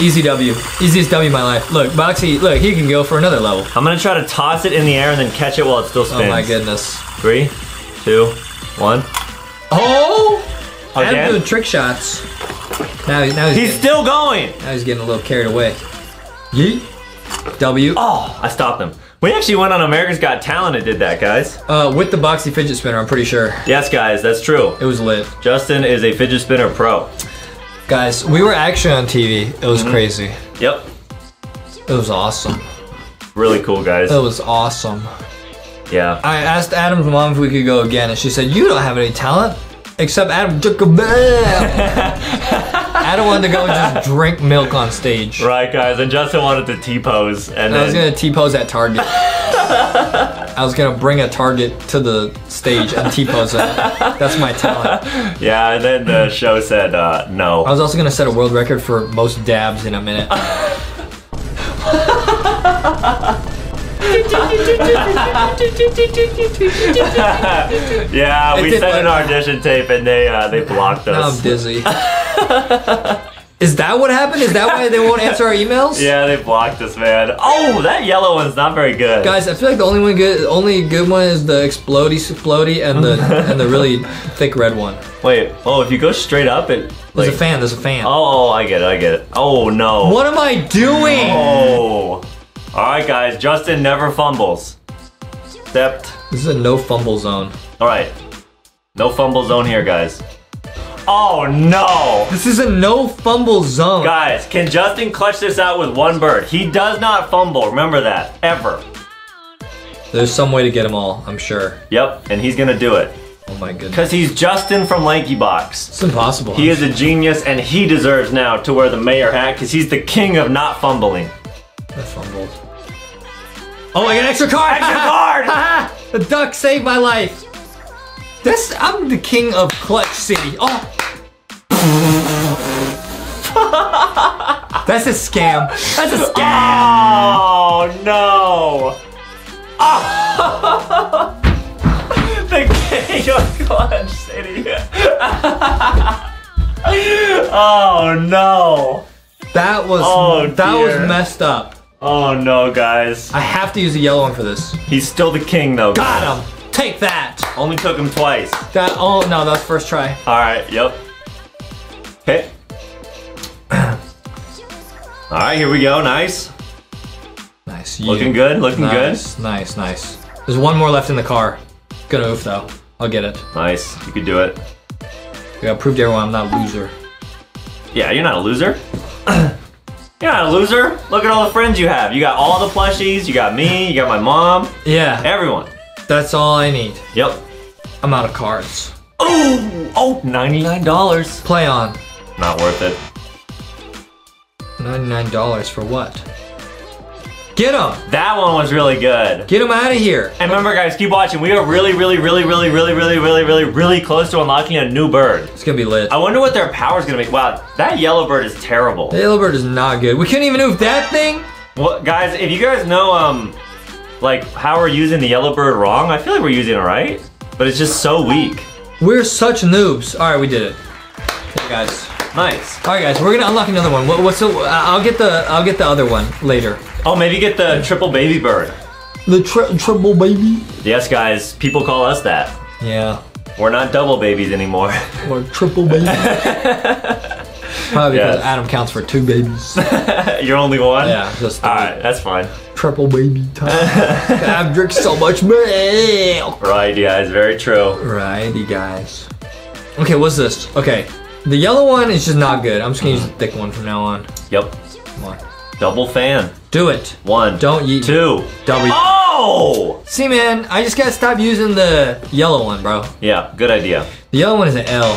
Easy W. Easiest W of my life. Look, Boxy, look, he can go for another level. I'm gonna try to toss it in the air and then catch it while it still spins. Oh my goodness. 3, 2, 1. Oh! Again? Adam doing trick shots. Now he's still going. Now he's getting a little carried away. Yeet. W. Oh, I stopped him. We actually went on America's Got Talent and did that, guys. With the Boxy fidget spinner, I'm pretty sure. Yes, guys, that's true. It was lit. Justin is a fidget spinner pro. Guys, we were actually on TV. It was crazy. Yep. It was awesome. Really cool, guys. It was awesome. Yeah. I asked Adam's mom if we could go again, and she said, you don't have any talent, except Adam took a bath. Adam wanted to go and just drink milk on stage. Right, guys, and Justin wanted to T-pose. And I was gonna T-pose at Target. I was gonna bring a Target to the stage and T-pose it. That's my talent. Yeah, and then the show said no. I was also gonna set a world record for most dabs in a minute. Yeah, we sent an audition tape and they blocked us. Now I'm dizzy. Is that what happened? Is that why they won't answer our emails? Yeah, they blocked us, man. Oh, that yellow one's not very good. Guys, I feel like the only good one is the explodey and the really thick red one. Wait, oh, if you go straight up, it like, there's a fan. Oh, I get it. Oh no. What am I doing? Oh. All right, guys. Justin never fumbles. Except this is a no fumble zone. All right, no fumble zone here, guys. Oh no! This is a no fumble zone. Guys, can Justin clutch this out with one bird? He does not fumble, remember that, ever. There's some way to get them all, I'm sure. Yep, and he's gonna do it. Oh my goodness. Because he's Justin from Lanky Box. It's impossible. He is a genius and he deserves now to wear the mayor hat because he's the king of not fumbling. I fumbled. Oh, I got an extra card! Extra card! The duck saved my life. I'm the king of Clutch City. Oh. That's a scam. That's a scam. Oh, no. Oh. The king of Clutch City. Oh, no. That was messed up. Oh, no, guys. I have to use a yellow one for this. He's still the king, though. Got him. Take that! Only took him twice. Oh no, that was first try. Alright, yep. Okay. Alright, here we go, nice. Nice. Looking good. Nice. There's one more left in the car. Gonna oof though. I'll get it. Nice, you could do it. I gotta prove to everyone I'm not a loser. Yeah, you're not a loser. You're not a loser. Look at all the friends you have. You got all the plushies, you got me, you got my mom. Yeah. Everyone. That's all I need. Yep. I'm out of cards. Oh, $99. Play on. Not worth it. $99 for what? Get him. That one was really good. Get him out of here. And remember, guys, keep watching. We are really close to unlocking a new bird. It's gonna be lit. I wonder what their power's gonna be. Wow, that yellow bird is terrible. The yellow bird is not good. We couldn't even move that thing. Well, guys, if you guys know, like how we're using the yellow bird wrong. I feel like we're using it right, but it's just so weak. We're such noobs. All right, we did it. Hey guys. Nice. All right, guys, we're gonna unlock another one. What's the? I'll get the other one later. Oh, maybe get the triple baby bird. The triple baby. Yes, guys. People call us that. Yeah. We're not double babies anymore. We're triple babies. Probably because Adam counts for two babies. You're only one. Yeah. Just all right. That's fine. Triple baby time. I've drank so much milk. Right, guys. Very true. Righty, guys. Okay, what's this? Okay. The yellow one is just not good. I'm just gonna use the thick one from now on. Yep. Come on. Double fan. Do it. One. Don't yeet. Two. W. Oh! See, man, I just gotta stop using the yellow one, bro. Yeah, good idea. The yellow one is an L.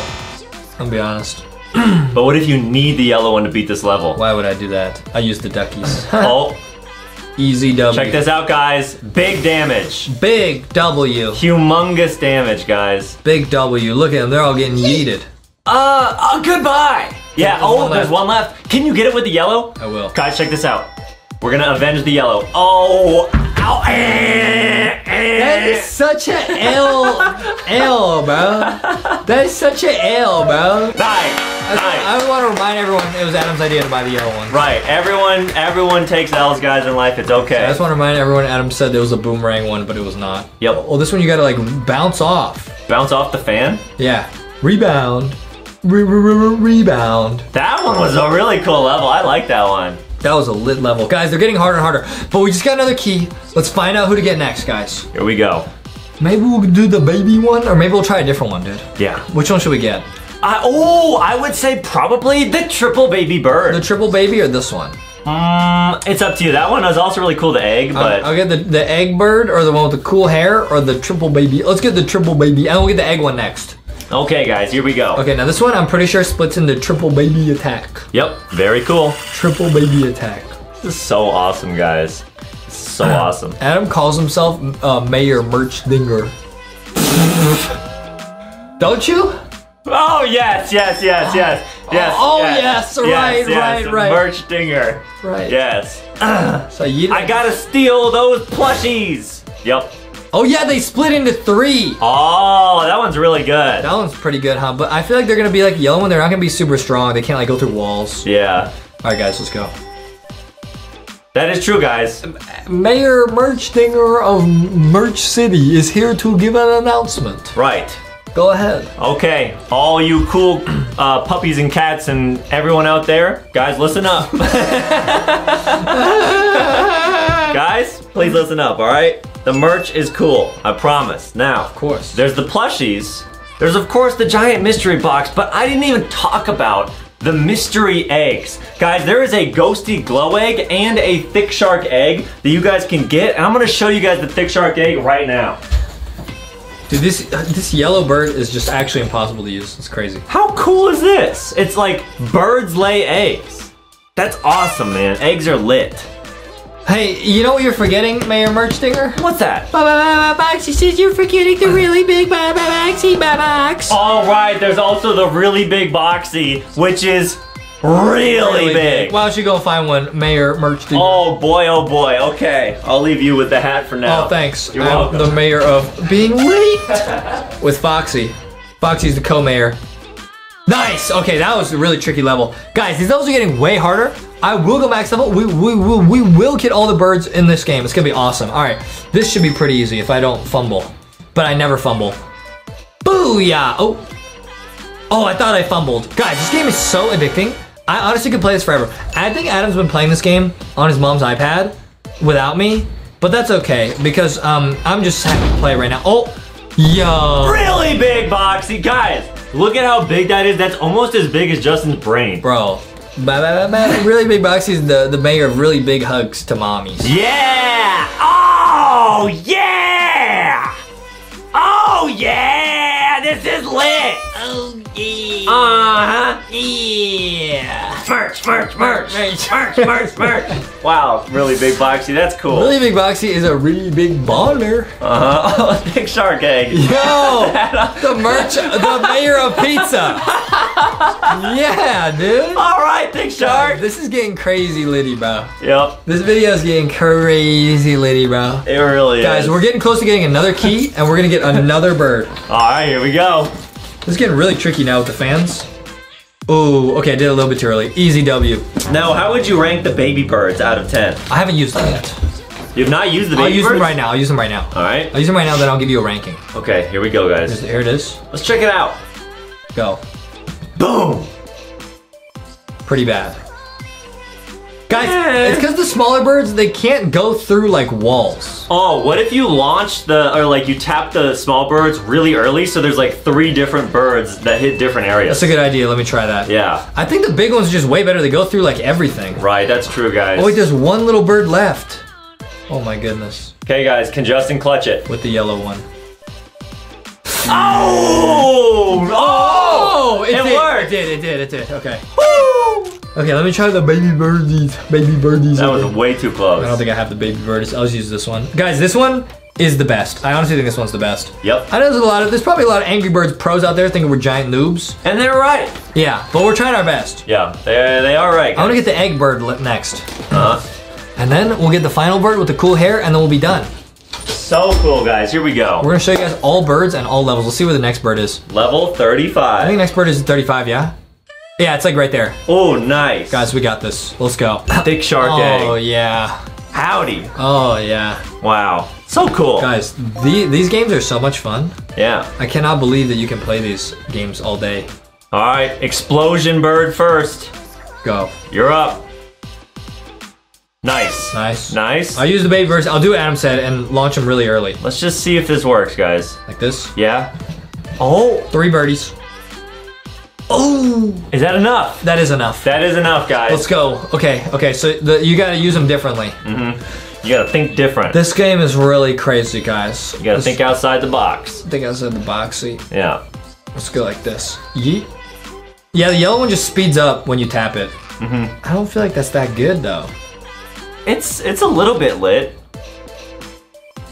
I'll be honest. But what if you need the yellow one to beat this level? Why would I do that? I use the duckies. Oh. Easy W. Check this out, guys. Big damage. Big W. Humongous damage, guys. Big W. Look at them. They're all getting yeeted. Oh, goodbye. Yeah, there's one left. Can you get it with the yellow? I will. Guys, check this out. We're gonna avenge the yellow. Oh, ow. That is such an L, L, bro. That is such an L, bro. I want to remind everyone it was Adam's idea to buy the yellow one. Right, everyone takes L's, guys, in life. It's okay. So I just want to remind everyone Adam said there was a boomerang one, but it was not. Yep. Well, this one you gotta like bounce off. Bounce off the fan? Yeah. Rebound. Rebound. That one was a really cool level. I like that one. That was a lit level. Guys, they're getting harder and harder. But we just got another key. Let's find out who to get next, guys. Here we go. Maybe we'll do the baby one, or maybe we'll try a different one, dude. Yeah. Which one should we get? I would say probably the triple baby bird. The triple baby or this one? It's up to you. That one was also really cool, the egg, but... I'll get the egg bird, or the one with the cool hair, or the triple baby. Let's get the triple baby, and we'll get the egg one next. Okay, guys, here we go. Okay, now this one I'm pretty sure splits into triple baby attack. Yep, very cool. Triple baby attack. This is so awesome, guys. This is so awesome. Adam calls himself Mayor Merch Dinger. Don't you? Oh, yes. Oh, yes, right. Merch Dinger. Right. Yes. So you I gotta steal those plushies. Yep. Oh yeah, they split into three. Oh, that one's really good. That one's pretty good, huh? But I feel like they're gonna be like yellow and they're not gonna be super strong. They can't like go through walls. Yeah. All right, guys, let's go. That is true, guys. Mayor Merch Dinger of Merch City is here to give an announcement. Right. Go ahead. Okay, all you cool puppies and cats and everyone out there, guys, listen up. Guys, please listen up, all right? The merch is cool, I promise. Now, of course, there's the plushies. There's, of course, the giant mystery box, but I didn't even talk about the mystery eggs. Guys, there is a Ghosty glow egg and a Thick Shark egg that you guys can get, and I'm gonna show you guys the Thick Shark egg right now. Dude, this yellow bird is just actually impossible to use. It's crazy. How cool is this? It's like birds lay eggs. That's awesome, man. Eggs are lit. Hey, you know what you're forgetting, Mayor Merch Dinger? What's that? Boxy says you're forgetting the really big Boxy box. All right, there's also the really big Boxy, which is really big. Why don't you go find one, Mayor Merch Dinger? Oh boy, okay. I'll leave you with the hat for now. Oh, thanks. You're welcome. The mayor of being late with Foxy. Foxy's the co-mayor. Nice, okay, that was a really tricky level. Guys, these levels are getting way harder. I will go max level, we will get all the birds in this game. It's gonna be awesome. All right, this should be pretty easy if I don't fumble, but I never fumble. Booyah, oh, I thought I fumbled. Guys, this game is so addicting. I honestly could play this forever. I think Adam's been playing this game on his mom's iPad without me, but that's okay because I'm just happy to play right now. Oh, yo. Really big Boxy, guys. Look at how big that is. That's almost as big as Justin's brain. Bro, really big Boxy is the mayor of really big hugs to mommies. Yeah! Oh, yeah! Oh, yeah! This is lit! Oh, yeah! Uh-huh. Yeah! Merch, merch, merch! Merch, merch, merch, merch! Wow, really big Boxy. That's cool. Really big Boxy is a really big baller. Uh-huh. Oh, big shark egg. Yo! The merch, the mayor of pizza. Yeah, dude. All right, Thick Shark. God, this is getting crazy litty, bro. Yep. This video is getting crazy litty, bro. It really is. Guys, we're getting close to getting another key, and we're going to get another bird. All right, here we go. This is getting really tricky now with the fans. Oh, okay, I did a little bit too early. Easy W. Now, how would you rank the baby birds out of 10? I haven't used them yet. You've not used the baby birds? I'll use them right now. All right. I'll use them right now, then I'll give you a ranking. Okay, here we go, guys. Here it is. Let's check it out. Go. Boom. Pretty bad. Guys, yeah. It's because the smaller birds, they can't go through like walls. Oh, what if you launch the, or like you tap the small birds really early so there's like 3 different birds that hit different areas? That's a good idea, let me try that. Yeah. I think the big ones are just way better, they go through like everything. Right, that's true, guys. Oh wait, there's one little bird left. Oh my goodness. Okay guys, can Justin clutch it? With the yellow one. Oh! Oh! It worked! It did, okay. Woo! Okay, let me try the baby birdies. That was way too close. I don't think I have the baby birdies. I'll just use this one. Guys, this one is the best. I honestly think this one's the best. Yep. I know there's probably a lot of Angry Birds pros out there thinking we're giant noobs. And they're right. Yeah, but we're trying our best. Yeah, they are right, guys. I want to get the egg bird next. Uh-huh. And then we'll get the final bird with the cool hair, and then we'll be done. So cool, guys. Here we go. We're going to show you guys all birds and all levels. We'll see where the next bird is. Level 35. I think the next bird is 35, yeah? Yeah, it's like right there. Oh, nice. Guys, we got this. Let's go. Thick shark egg. Oh, yeah. Howdy. Oh, yeah. Wow. So cool. Guys, these games are so much fun. Yeah. I cannot believe that you can play these games all day. All right, explosion bird first. Go. You're up. Nice. Nice. Nice. I'll use the baby birds. I'll do what Adam said and launch them really early. Let's just see if this works, guys. Like this? Yeah. Oh. 3 birdies. Oh! Is that enough? That is enough. That is enough, guys. Let's go. Okay, okay, so you gotta use them differently. Mm-hmm. You gotta think different. This game is really crazy, guys. You gotta think outside the box. Think outside the box, see? Yeah. Let's go like this. Yeet. Yeah, the yellow one just speeds up when you tap it. Mm-hmm. I don't feel like that's that good, though. It's a little bit lit.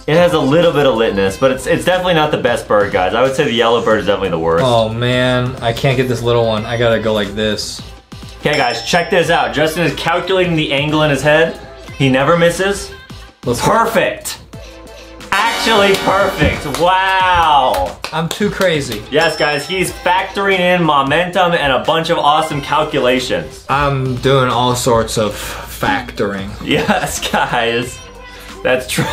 It has a little bit of litness, but it's definitely not the best bird, guys. I would say the yellow bird is definitely the worst. Oh, man. I can't get this little one. I gotta go like this. Okay, guys. Check this out. Justin is calculating the angle in his head. He never misses. Perfect. Actually perfect. Wow. I'm too crazy. Yes, guys. He's factoring in momentum and a bunch of awesome calculations. I'm doing all sorts of factoring. Yes, guys. That's true.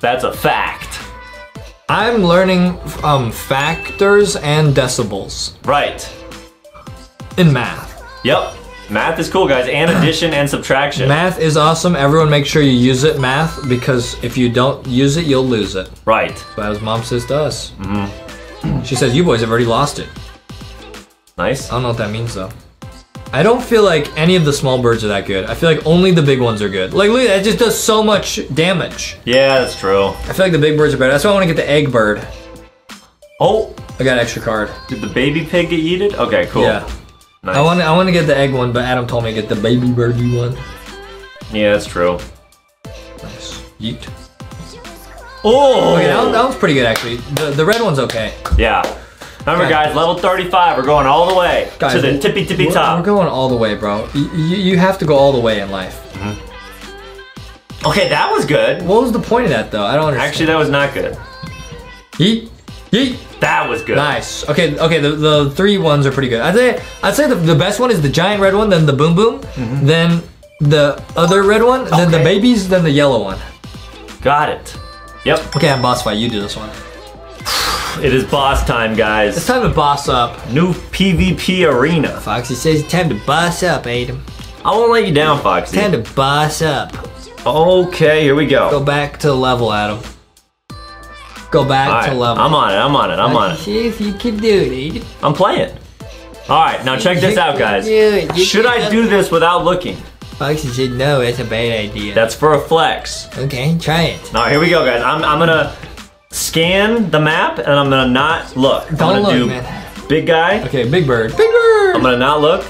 That's a fact. I'm learning factors and decibels. Right. In math. Yep. Math is cool, guys, and addition and subtraction. Math is awesome. Everyone make sure you use it, math, because if you don't use it, you'll lose it. Right. So as Mom says to us. Mm-hmm. She says, you boys have already lost it. Nice. I don't know what that means, though. I don't feel like any of the small birds are that good. I feel like only the big ones are good. Like, look at that, it just does so much damage. Yeah, that's true. I feel like the big birds are better. That's why I want to get the egg bird. Oh. I got an extra card. Did the baby pig get yeeted? Okay, cool. Yeah. Nice. I want to get the egg one, but Adam told me to get the baby birdie one. Yeah, that's true. Nice. Yeet. Oh! Okay, that one's pretty good, actually. The red one's okay. Yeah. Remember, guys, level 35, we're going all the way to the tippy top. We're going all the way, bro. You have to go all the way in life. Mm-hmm. Okay, that was good. What was the point of that, though? I don't understand. Actually, that was not good. Yeet. Yeet. That was good. Nice. Okay, okay. The 3 ones are pretty good. I'd say the best one is the giant red one, then the boom boom, mm-hmm. then the other red one, then the babies, then the yellow one. Got it. Yep. Okay, I'm boss fight. You do this one. It is boss time, guys. It's time to boss up. New PvP arena. Foxy says it's time to boss up, Adam. I won't let you down, Foxy. It's time to boss up. Okay, here we go. Go back to level, Adam. Go back to level. I'm on it. See if you can do it, Adam. I'm playing. All right, now check this out, guys. Should I do this without looking? Foxy said no, that's a bad idea. That's for a flex. Okay, try it. All right, here we go, guys. I'm gonna scan the map, and I'm gonna not look. I'm gonna do big guy. Okay, big bird. Big bird! I'm gonna not look.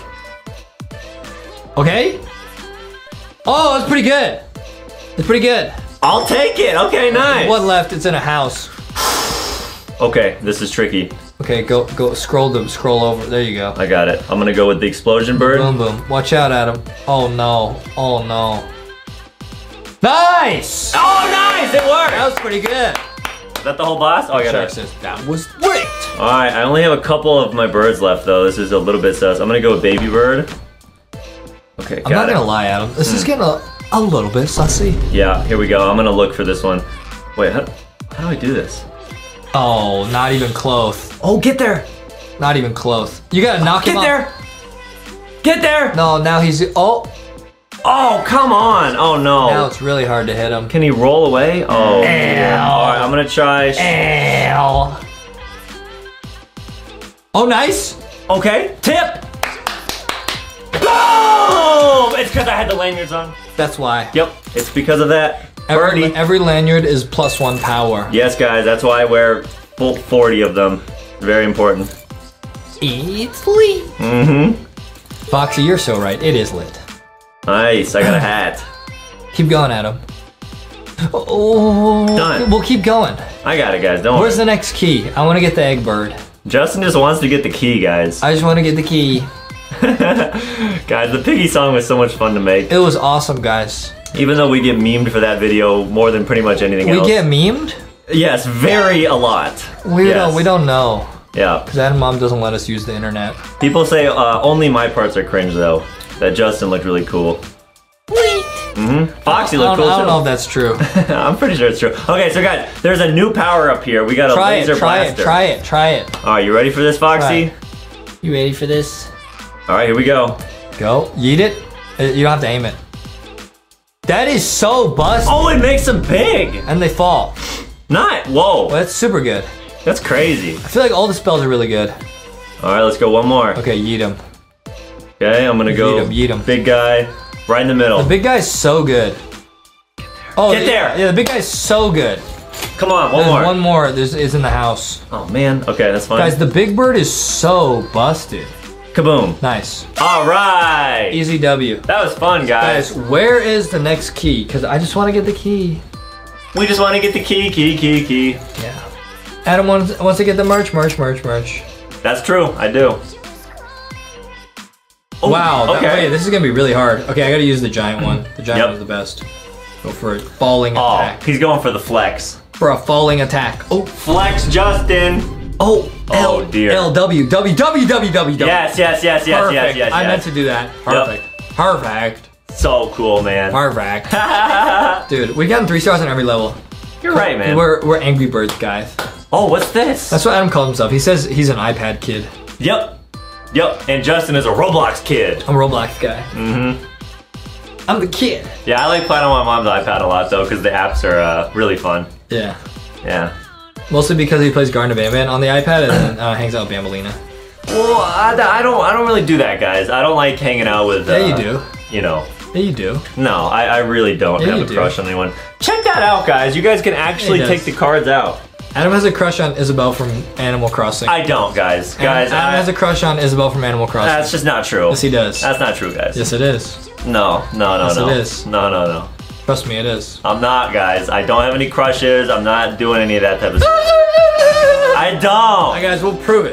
Okay. Oh, it's pretty good. It's pretty good. I'll take it. Okay, nice. One left, it's in a house. Okay, this is tricky. Okay, go scroll over. There you go. I got it. I'm gonna go with the explosion bird. Boom, boom. Watch out, Adam. Oh, no. Oh, no. Nice! Oh, nice! It worked! That was pretty good. Is that the whole boss? Oh, I got it. That was great. All right, I only have a couple of my birds left though. This is a little bit sus. I'm gonna go with baby bird. Okay, got it. I'm not gonna lie, Adam. This is getting a little bit sussy. Yeah, here we go. I'm gonna look for this one. Wait, how do I do this? Oh, not even close. Oh, get there. Not even close. You gotta knock him out. Get there. No, now he's, oh, come on. Oh, no. Now it's really hard to hit him. Can he roll away? Oh, yeah. All right, I'm going to try. Ow. Oh, nice. Okay. Tip. Boom. It's because I had the lanyards on. That's why. Yep. It's because of that. Every lanyard is +1 power. Yes, guys. That's why I wear full 40 of them. Very important. It's lit. Mm-hmm. Foxy, you're so right. It is lit. Nice, I got a hat. Keep going, Adam. Oh, done. We'll keep going. I got it, guys. Don't worry. Where's the next key? I want to get the egg bird. Justin just wants to get the key, guys. I just want to get the key. Guys, the piggy song was so much fun to make. It was awesome, guys. Even though we get memed for that video more than pretty much anything else. We get memed? Yes, a lot. We don't know. Yeah. Because Adam Mom doesn't let us use the internet. People say only my parts are cringe, though. That Justin looked really cool. Wait. Foxy looked cool too. I don't know if that's true. I'm pretty sure it's true. Okay, so guys, there's a new power up here. We got a laser blaster. Try it. All right, you ready for this, Foxy? You ready for this? All right, here we go. Go. Yeet it. You don't have to aim it. That is so busted. Oh, it makes them big. And they fall. Whoa. Well, that's super good. That's crazy. I feel like all the spells are really good. All right, let's go one more. Okay, yeet him. Okay, I'm gonna go yeet him. Big guy, right in the middle. The big guy's so good. Oh, Get there! Yeah, the big guy's so good. Come on, one more. This is in the house. Oh man, okay, that's fine. Guys, the big bird is so busted. Kaboom. Nice. All right. Easy W. That was fun, guys. Guys, where is the next key? Because I just want to get the key. We just want to get the key. Yeah. Adam wants to get the merch. That's true, I do. Oh, wow, okay. This is gonna be really hard. Okay, I gotta use the giant one. The giant one's the best. Go for a falling attack. He's going for the flex. For a falling attack. Oh, flex Justin. Oh dear. LWWWW. Yes. I meant to do that. Perfect. Yep. Perfect. So cool, man. Perfect. Dude, we've gotten 3 stars on every level. You're right, man. We're Angry Birds, guys. Oh, what's this? That's what Adam calls himself. He says he's an iPad kid. Yep, and Justin is a Roblox kid. I'm a Roblox guy. Mm-hmm. I'm the kid. Yeah, I like playing on my mom's iPad a lot though, because the apps are really fun. Yeah. Yeah. Mostly because he plays Garden of Bamban on the iPad and hangs out with Bambolina. Well, I don't really do that, guys. I don't like hanging out with. Yeah, you do. You know. Yeah, you do. No, I really don't have a crush on anyone. Check that out, guys. You guys can actually take the cards out. Adam has a crush on Isabelle from Animal Crossing. I don't, guys. Adam has a crush on Isabelle from Animal Crossing. That's just not true. Yes, he does. That's not true, guys. Yes, it is. No. Yes, it is. No. Trust me, it is. I'm not, guys. I don't have any crushes. I'm not doing any of that type of stuff. I don't. All right, guys, we'll prove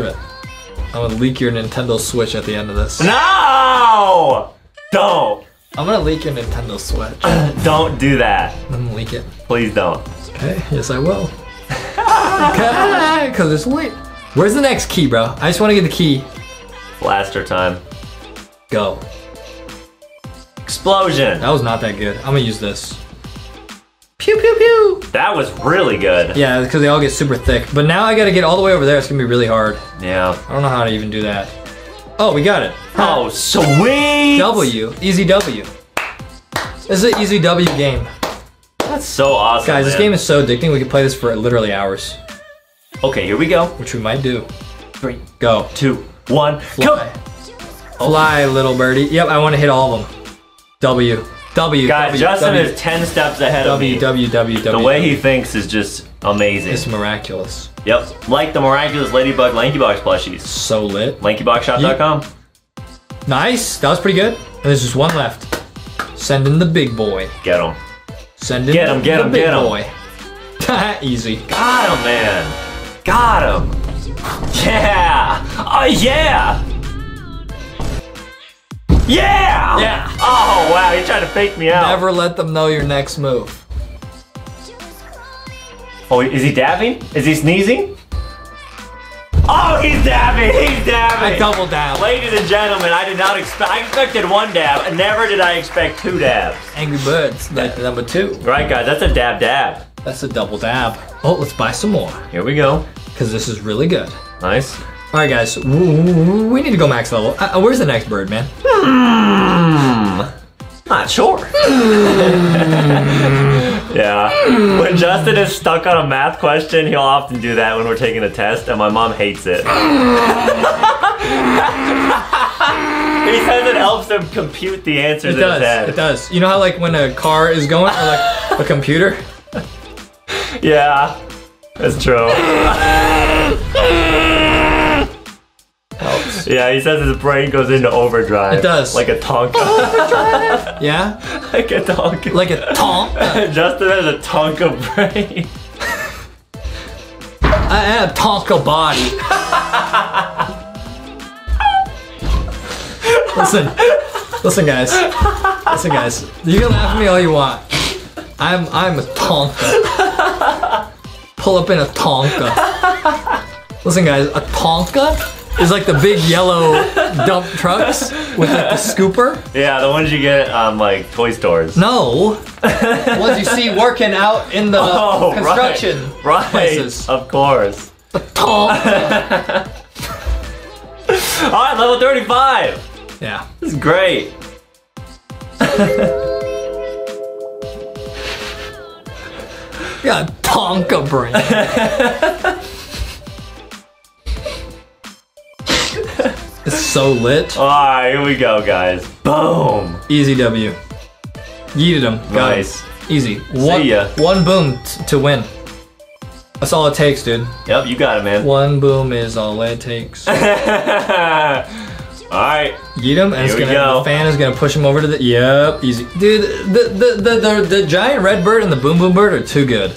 it. I'm gonna leak your Nintendo Switch at the end of this. No! Don't. I'm gonna leak your Nintendo Switch. Don't do that. I'm gonna leak it. Please don't. Okay, yes I will. Okay, cause it's late. Where's the next key, bro? I just wanna get the key. Blaster time. Go. Explosion. That was not that good. I'm gonna use this. Pew pew pew. That was really good. Yeah, cause they all get super thick. But now I gotta get all the way over there. It's gonna be really hard. Yeah. I don't know how to even do that. Oh, we got it. Oh, sweet. W, easy W. This is an easy W game. That's so awesome, guys, man. This game is so addicting. We could play this for literally hours. Okay, here we go. Which we might do. 3, 2, 1, fly. Fly, little birdie. Yep, I want to hit all of them. Guys, Justin is 10 steps ahead of me. The way he thinks is just amazing. It's miraculous. Yep. Like the miraculous Ladybug Lanky Box plushies. So lit. LankyBoxShop.com. Nice. That was pretty good. And there's just one left. Send in the big boy. Get him. Send it. Get him, big boy. Easy. Got him, man. Got him. Yeah. Oh, yeah. Yeah. Yeah. Oh, wow. You're trying to fake me out. Never let them know your next move. Oh, is he dabbing? Is he sneezing? Oh, he's dabbing, he's dabbing. I double dab. Ladies and gentlemen, I did not expect, I expected one dab, and never did I expect two dabs. Angry Birds, number two. Right guys, that's a dab dab. That's a double dab. Oh, let's buy some more. Here we go. Cause this is really good. Nice. All right guys, we need to go max level. Where's the next bird, man? Not sure. Yeah. When Justin is stuck on a math question, he'll often do that when we're taking a test, and my mom hates it. He says it helps him compute the answers in his head. It does. You know how like when a car is going, or like a computer? Yeah, that's true. Helps. Yeah, he says his brain goes into overdrive. It does. Like a Tonka. Overdrive? Yeah? Like a Tonka. Like a Tonka? Justin has a Tonka brain. I have a Tonka body. Listen guys. You can laugh at me all you want. I'm a Tonka. Pull up in a Tonka. Listen guys, a Tonka? It's like the big yellow dump trucks with like the scooper. Yeah, the ones you get like toy stores. No, the ones you see working out in the construction places. Of course. All right, level 35. Yeah, this is great. Got a Tonka brain. It's so lit. Alright, here we go, guys. Boom. Easy W. Yeeted him. Nice. Easy. One boom to win. That's all it takes, dude. Yep, you got it, man. One boom is all it takes. Alright. Yeet him, and the fan is gonna push him over to the. Yep, easy. Dude, the giant red bird and the boom boom bird are too good.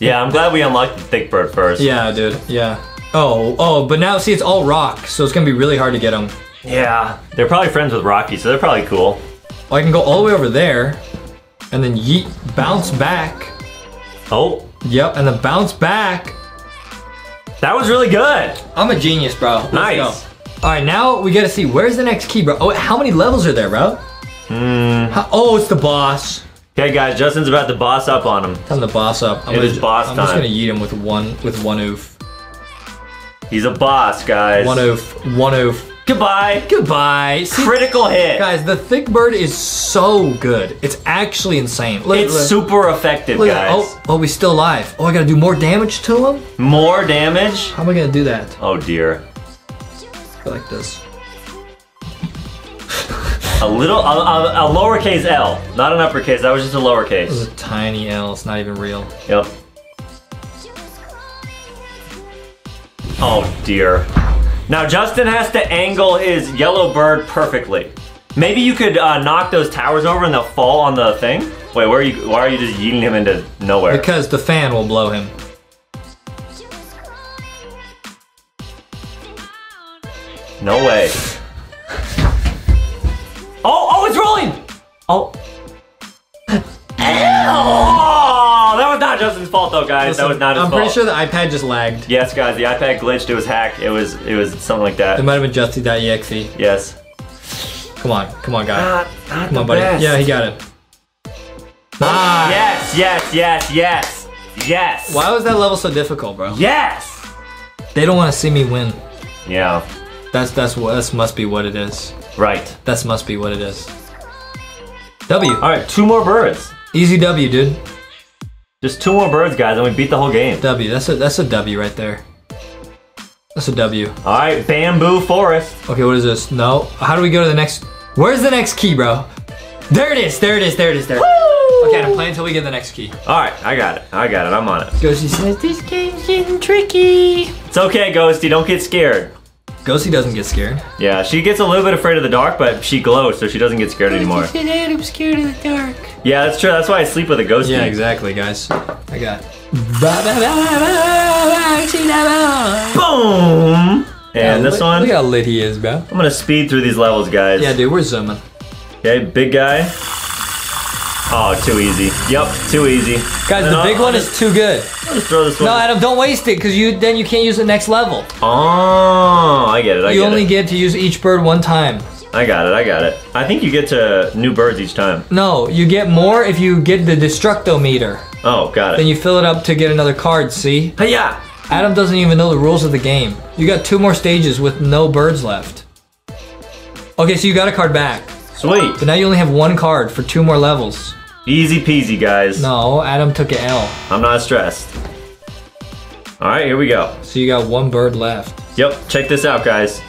Yeah, I'm glad we unlocked the thick bird first. Yeah, dude. Yeah. Oh, but now see, it's all rock, so it's gonna be really hard to get them. Yeah, they're probably friends with Rocky, so they're probably cool. Well, I can go all the way over there, and then yeet, bounce back. Oh. Yep, and then bounce back. That was really good. I'm a genius, bro. Let's go. All right, now we gotta see, where's the next key, bro? Oh, how many levels are there, bro? Oh, it's the boss. Okay, guys, Justin's about to boss up on him. Time to boss up. I'm just gonna yeet him with one oof. He's a boss, guys. One oof, one oof. Goodbye. Goodbye. See, critical hit. Guys, the thick bird is so good. It's actually insane. It's super effective, guys. Oh, he's still alive. Oh, I gotta do more damage to him? More damage? How am I gonna do that? Oh, dear. Go like this. A lowercase L. Not an uppercase, that was just a lowercase. It was a tiny L, it's not even real. Yep. Oh dear. Now Justin has to angle his yellow bird perfectly. Maybe you could knock those towers over and they'll fall on the thing? Wait, why are you just yeeting him into nowhere? Because the fan will blow him. No way. Oh, it's rolling! Oh. Oh, that was not Justin's fault though, guys. Listen, that was not his fault. I'm pretty sure the iPad just lagged. Yes, guys, the iPad glitched. It was hacked. It was something like that. It might have been Justy.exe. Yes. Come on, guys. Come on, buddy. Best. Yeah, he got it. Ah. Yes. Why was that level so difficult, bro? Yes. They don't want to see me win. Yeah. That must be what it is. Right. That must be what it is. W. All right, two more birds. Easy W, dude. Just two more birds, guys, and we beat the whole game. W, that's a W right there. That's a W. All right, bamboo forest. Okay, what is this? No, how do we go to the next? Where's the next key, bro? There it is. Woo! Okay, I'm playing until we get the next key. All right, I got it, I'm on it. Ghosty says, this game's getting tricky. It's okay, Ghosty, don't get scared. Ghosty doesn't get scared. Yeah, she gets a little bit afraid of the dark, but she glows, so she doesn't get scared anymore. She said, I'm scared of the dark. Yeah, that's true. That's why I sleep with a Ghosty. Yeah, exactly, guys. I got boom! And this one. Look how lit he is, bro. I'm gonna speed through these levels, guys. Yeah, dude, we're zooming. Okay, big guy. Oh, too easy. Yep, too easy. Guys, the big one is too good. I'll just throw this one. No, Adam, don't waste it, because then you can't use the next level. Oh, I get it, I get it. You only get to use each bird one time. I got it, I got it. I think you get to new birds each time. No, you get more if you get the Destructometer. Oh, got it. Then you fill it up to get another card, see? Hi-ya! Adam doesn't even know the rules of the game. You got 2 more stages with no birds left. Okay, so you got a card back. Sweet. So now you only have 1 card for 2 more levels. Easy peasy, guys. No, Adam took an L. I'm not stressed. All right, here we go. So you got 1 bird left. Yep, check this out, guys.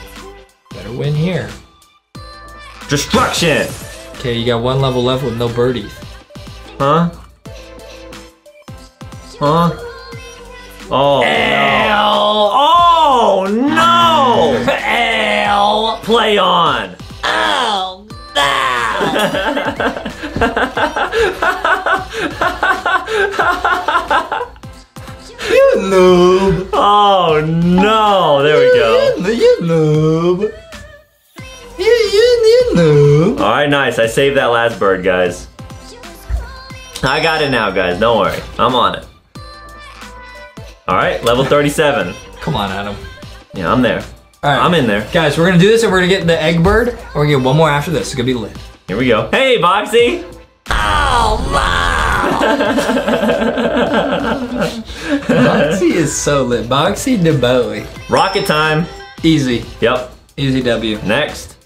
Better win here. Destruction! Okay, you got 1 level left with no birdies. Huh? Huh? Oh, no. Oh, no. L. Play on. Oh, no. You noob. Oh, no. There we go. You noob. You noob. All right, nice. I saved that last bird, guys. I got it now, guys. Don't worry. I'm on it. All right, level 37. Come on, Adam. Yeah, I'm there. All right. I'm in there. Guys, we're gonna do this and we're gonna get the egg bird and we're gonna get 1 more after this. It's gonna be lit. Here we go. Hey, Boxy! Oh, wow! Boxy is so lit. Boxy de Bowie. Rocket time. Easy. Yep. Easy W. Next.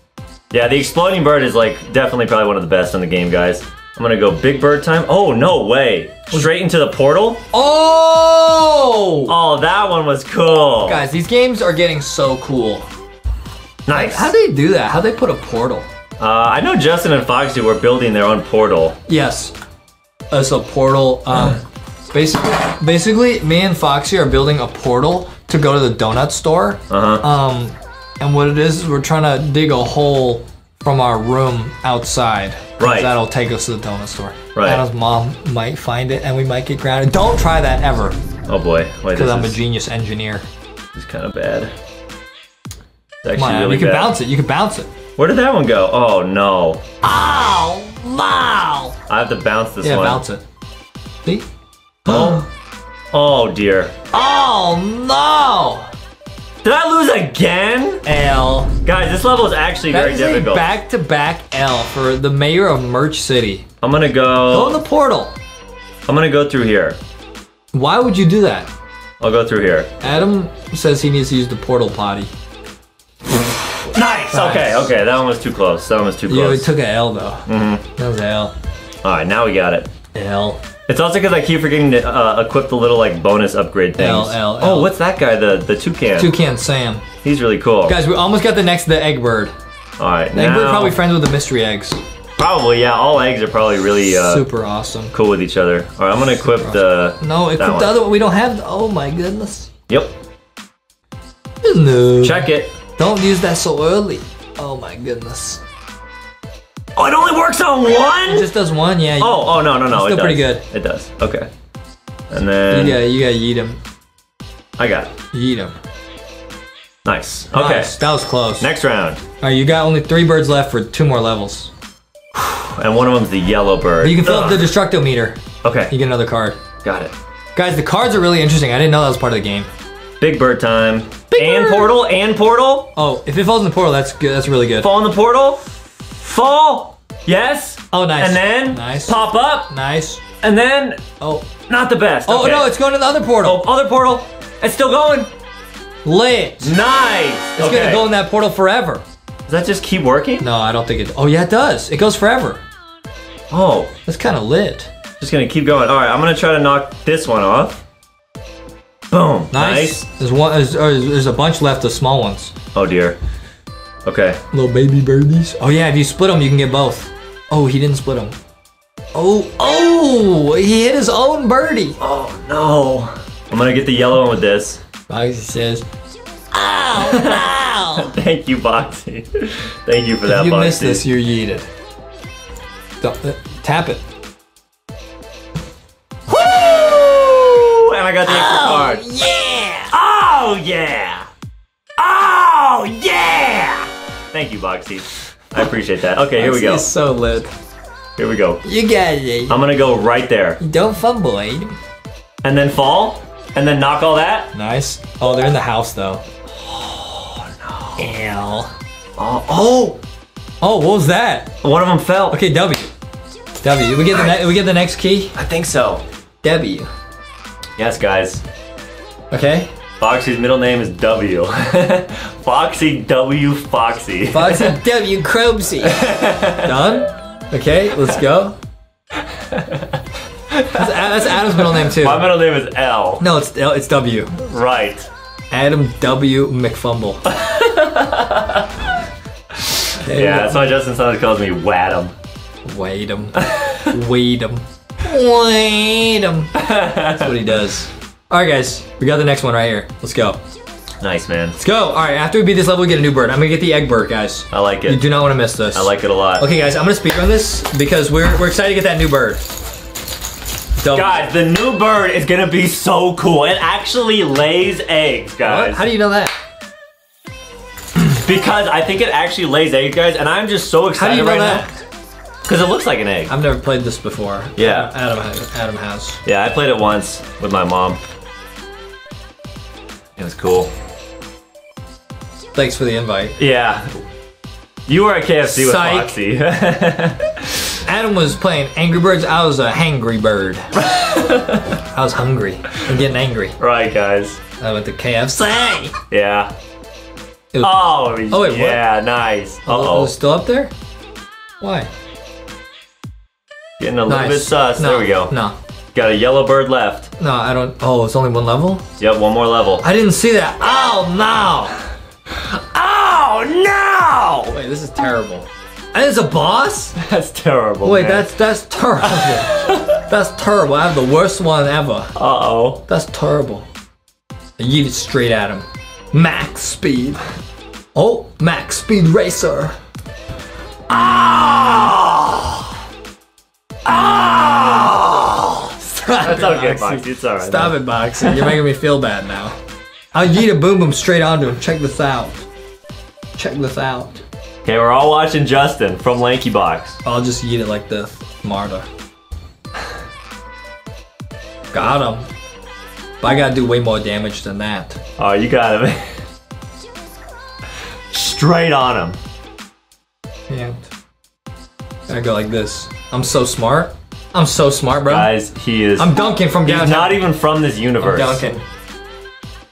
Yeah, the exploding bird is like definitely probably one of the best in the game, guys. I'm gonna go big bird time. Oh, no way. Straight into the portal. Oh! Oh, that one was cool. Guys, these games are getting so cool. Nice. How do they do that? How do they put a portal? I know Justin and Foxy were building their own portal. Yes. It's a portal. Basically, me and Foxy are building a portal to go to the donut store. Uh-huh. And what it is we're trying to dig a hole from our room outside. Right. That'll take us to the donut store. Right. Adam's mom might find it and we might get grounded. Don't try that ever. Oh boy. Because I'm a genius engineer. It's kind of bad. Come on, really you can bounce it. You can bounce it. Where did that one go? Oh no. Oh, wow. I have to bounce this one. Yeah, bounce it. See? Oh. Oh dear. Oh no. Did I lose again? L. Guys, this level is actually very difficult. Back to back L for the mayor of Merch City. I'm gonna go. Go in the portal. I'm gonna go through here. Why would you do that? I'll go through here. Adam says he needs to use the portal potty. Nice. Okay, okay. That one was too close. That one was too close. Yeah, we took an L though. Mm-hmm. That was an L. All right, now we got it. L. It's also because I keep forgetting to equip the little like bonus upgrade things. L. Oh, what's that guy? The toucan. Toucan Sam. He's really cool. Guys, we almost got the egg bird. All right, the egg bird probably friends with the mystery eggs. Probably, yeah. All eggs are probably really super awesome. Cool with each other. All right, I'm gonna equip the. No, equip the other one. We don't have. Oh my goodness. Yep. No. Check it. Don't use that so early. Oh my goodness. Oh, it only works on one? It just does one, yeah. Oh, no. It's still pretty good. It does, okay. And then... You gotta yeet him. I got it. Yeet him. Nice, okay. Nice. That was close. Next round. All right, you got only 3 birds left for 2 more levels. And one of them's the yellow bird. But you can fill up the Destructometer. Okay. You get another card. Got it. Guys, the cards are really interesting. I didn't know that was part of the game. Big bird time. Big and bird. Portal, and portal. Oh, if it falls in the portal, that's good. That's really good. Fall in the portal. Fall, yes. Oh, nice. And then pop up. Nice. And then, oh, not the best. Oh, okay. No, it's going to the other portal. Oh, other portal. It's still going. Lit. Nice. It's going to go in that portal forever. Does that just keep working? No, I don't think it. Oh, yeah, it does. It goes forever. Oh. That's kind of lit. Just going to keep going. All right, I'm going to try to knock this one off. Boom. Nice. There's a bunch left of small ones. Oh, dear. Okay. Little baby birdies. Oh yeah, if you split them, you can get both. Oh, he didn't split them. Oh, he hit his own birdie. Oh no. I'm gonna get the yellow one with this. Boxy says, "Ow, ow." Thank you, Boxy. Thank you for that, Boxy. If you miss this, you're yeeted. Tap it. Woo! And I got the extra card. Yeah! Oh yeah! Oh yeah! Thank you, Boxy. I appreciate that. Okay, here we go. This is so lit. Here we go. You got it. I'm gonna go right there. Don't fumble. And then fall? And then knock all that? Nice. Oh, they're in the house though. Oh no. Ew. Oh. Oh, what was that? One of them fell. Okay, W. W. We get the next key? I think so. W. Yes, guys. Okay. Foxy's middle name is W. Foxy W Foxy. Foxy W Crobsy. Done? Okay, let's go. That's Adam's middle name too. My middle name is L. No, it's L, it's W. Right. Adam W McFumble. Yeah, that's why Justin sometimes calls me Wadum. Wadum. Wadum. Wadum. That's what he does. All right, guys, we got the next one right here. Let's go. Nice, man. Let's go. All right, after we beat this level, we get a new bird. I'm gonna get the egg bird, guys. I like it. You do not want to miss this. I like it a lot. Okay, guys, I'm gonna speedrun this because we're excited to get that new bird. Double. Guys, the new bird is gonna be so cool. It actually lays eggs, guys. What? How do you know that? Because I think it actually lays eggs, guys, and I'm just so excited. How do you know that? Because it looks like an egg. I've never played this before. Yeah. Adam has. Yeah, I played it once with my mom. It was cool. Thanks for the invite. Yeah. You were at KFC with Foxy. Adam was playing Angry Birds. I was a hangry bird. I was hungry and getting angry. Right, guys. I went to KFC. Yeah. Oh wait, yeah, what? Nice. Uh-oh. It's still up there? Why? Getting a little bit sus. No, there we go. No. Got a yellow bird left. No, I don't. Oh, it's only one level? Yep, one more level. I didn't see that. Oh, no. Oh, no. Wait, this is terrible. And it's a boss? That's terrible. Wait, man. That's terrible. That's terrible. I have the worst one ever. Uh-oh. That's terrible. I yeeted straight at him. Max speed. Oh, max speed racer. Ah. Oh! Stop. That's okay, Boxy. It's alright. Stop it, Boxy. You're making me feel bad now. I'll yeet a boom boom straight onto him. Check this out. Check this out. Okay, we're all watching Justin from Lanky Box. I'll just yeet it like this. Marta. Got him. But I gotta do way more damage than that. Oh, you got him. Straight on him. Yeah. I go like this. I'm so smart. I'm so smart, bro. Guys, he is. I'm dunking from downtown. He's not even from this universe. I'm dunking.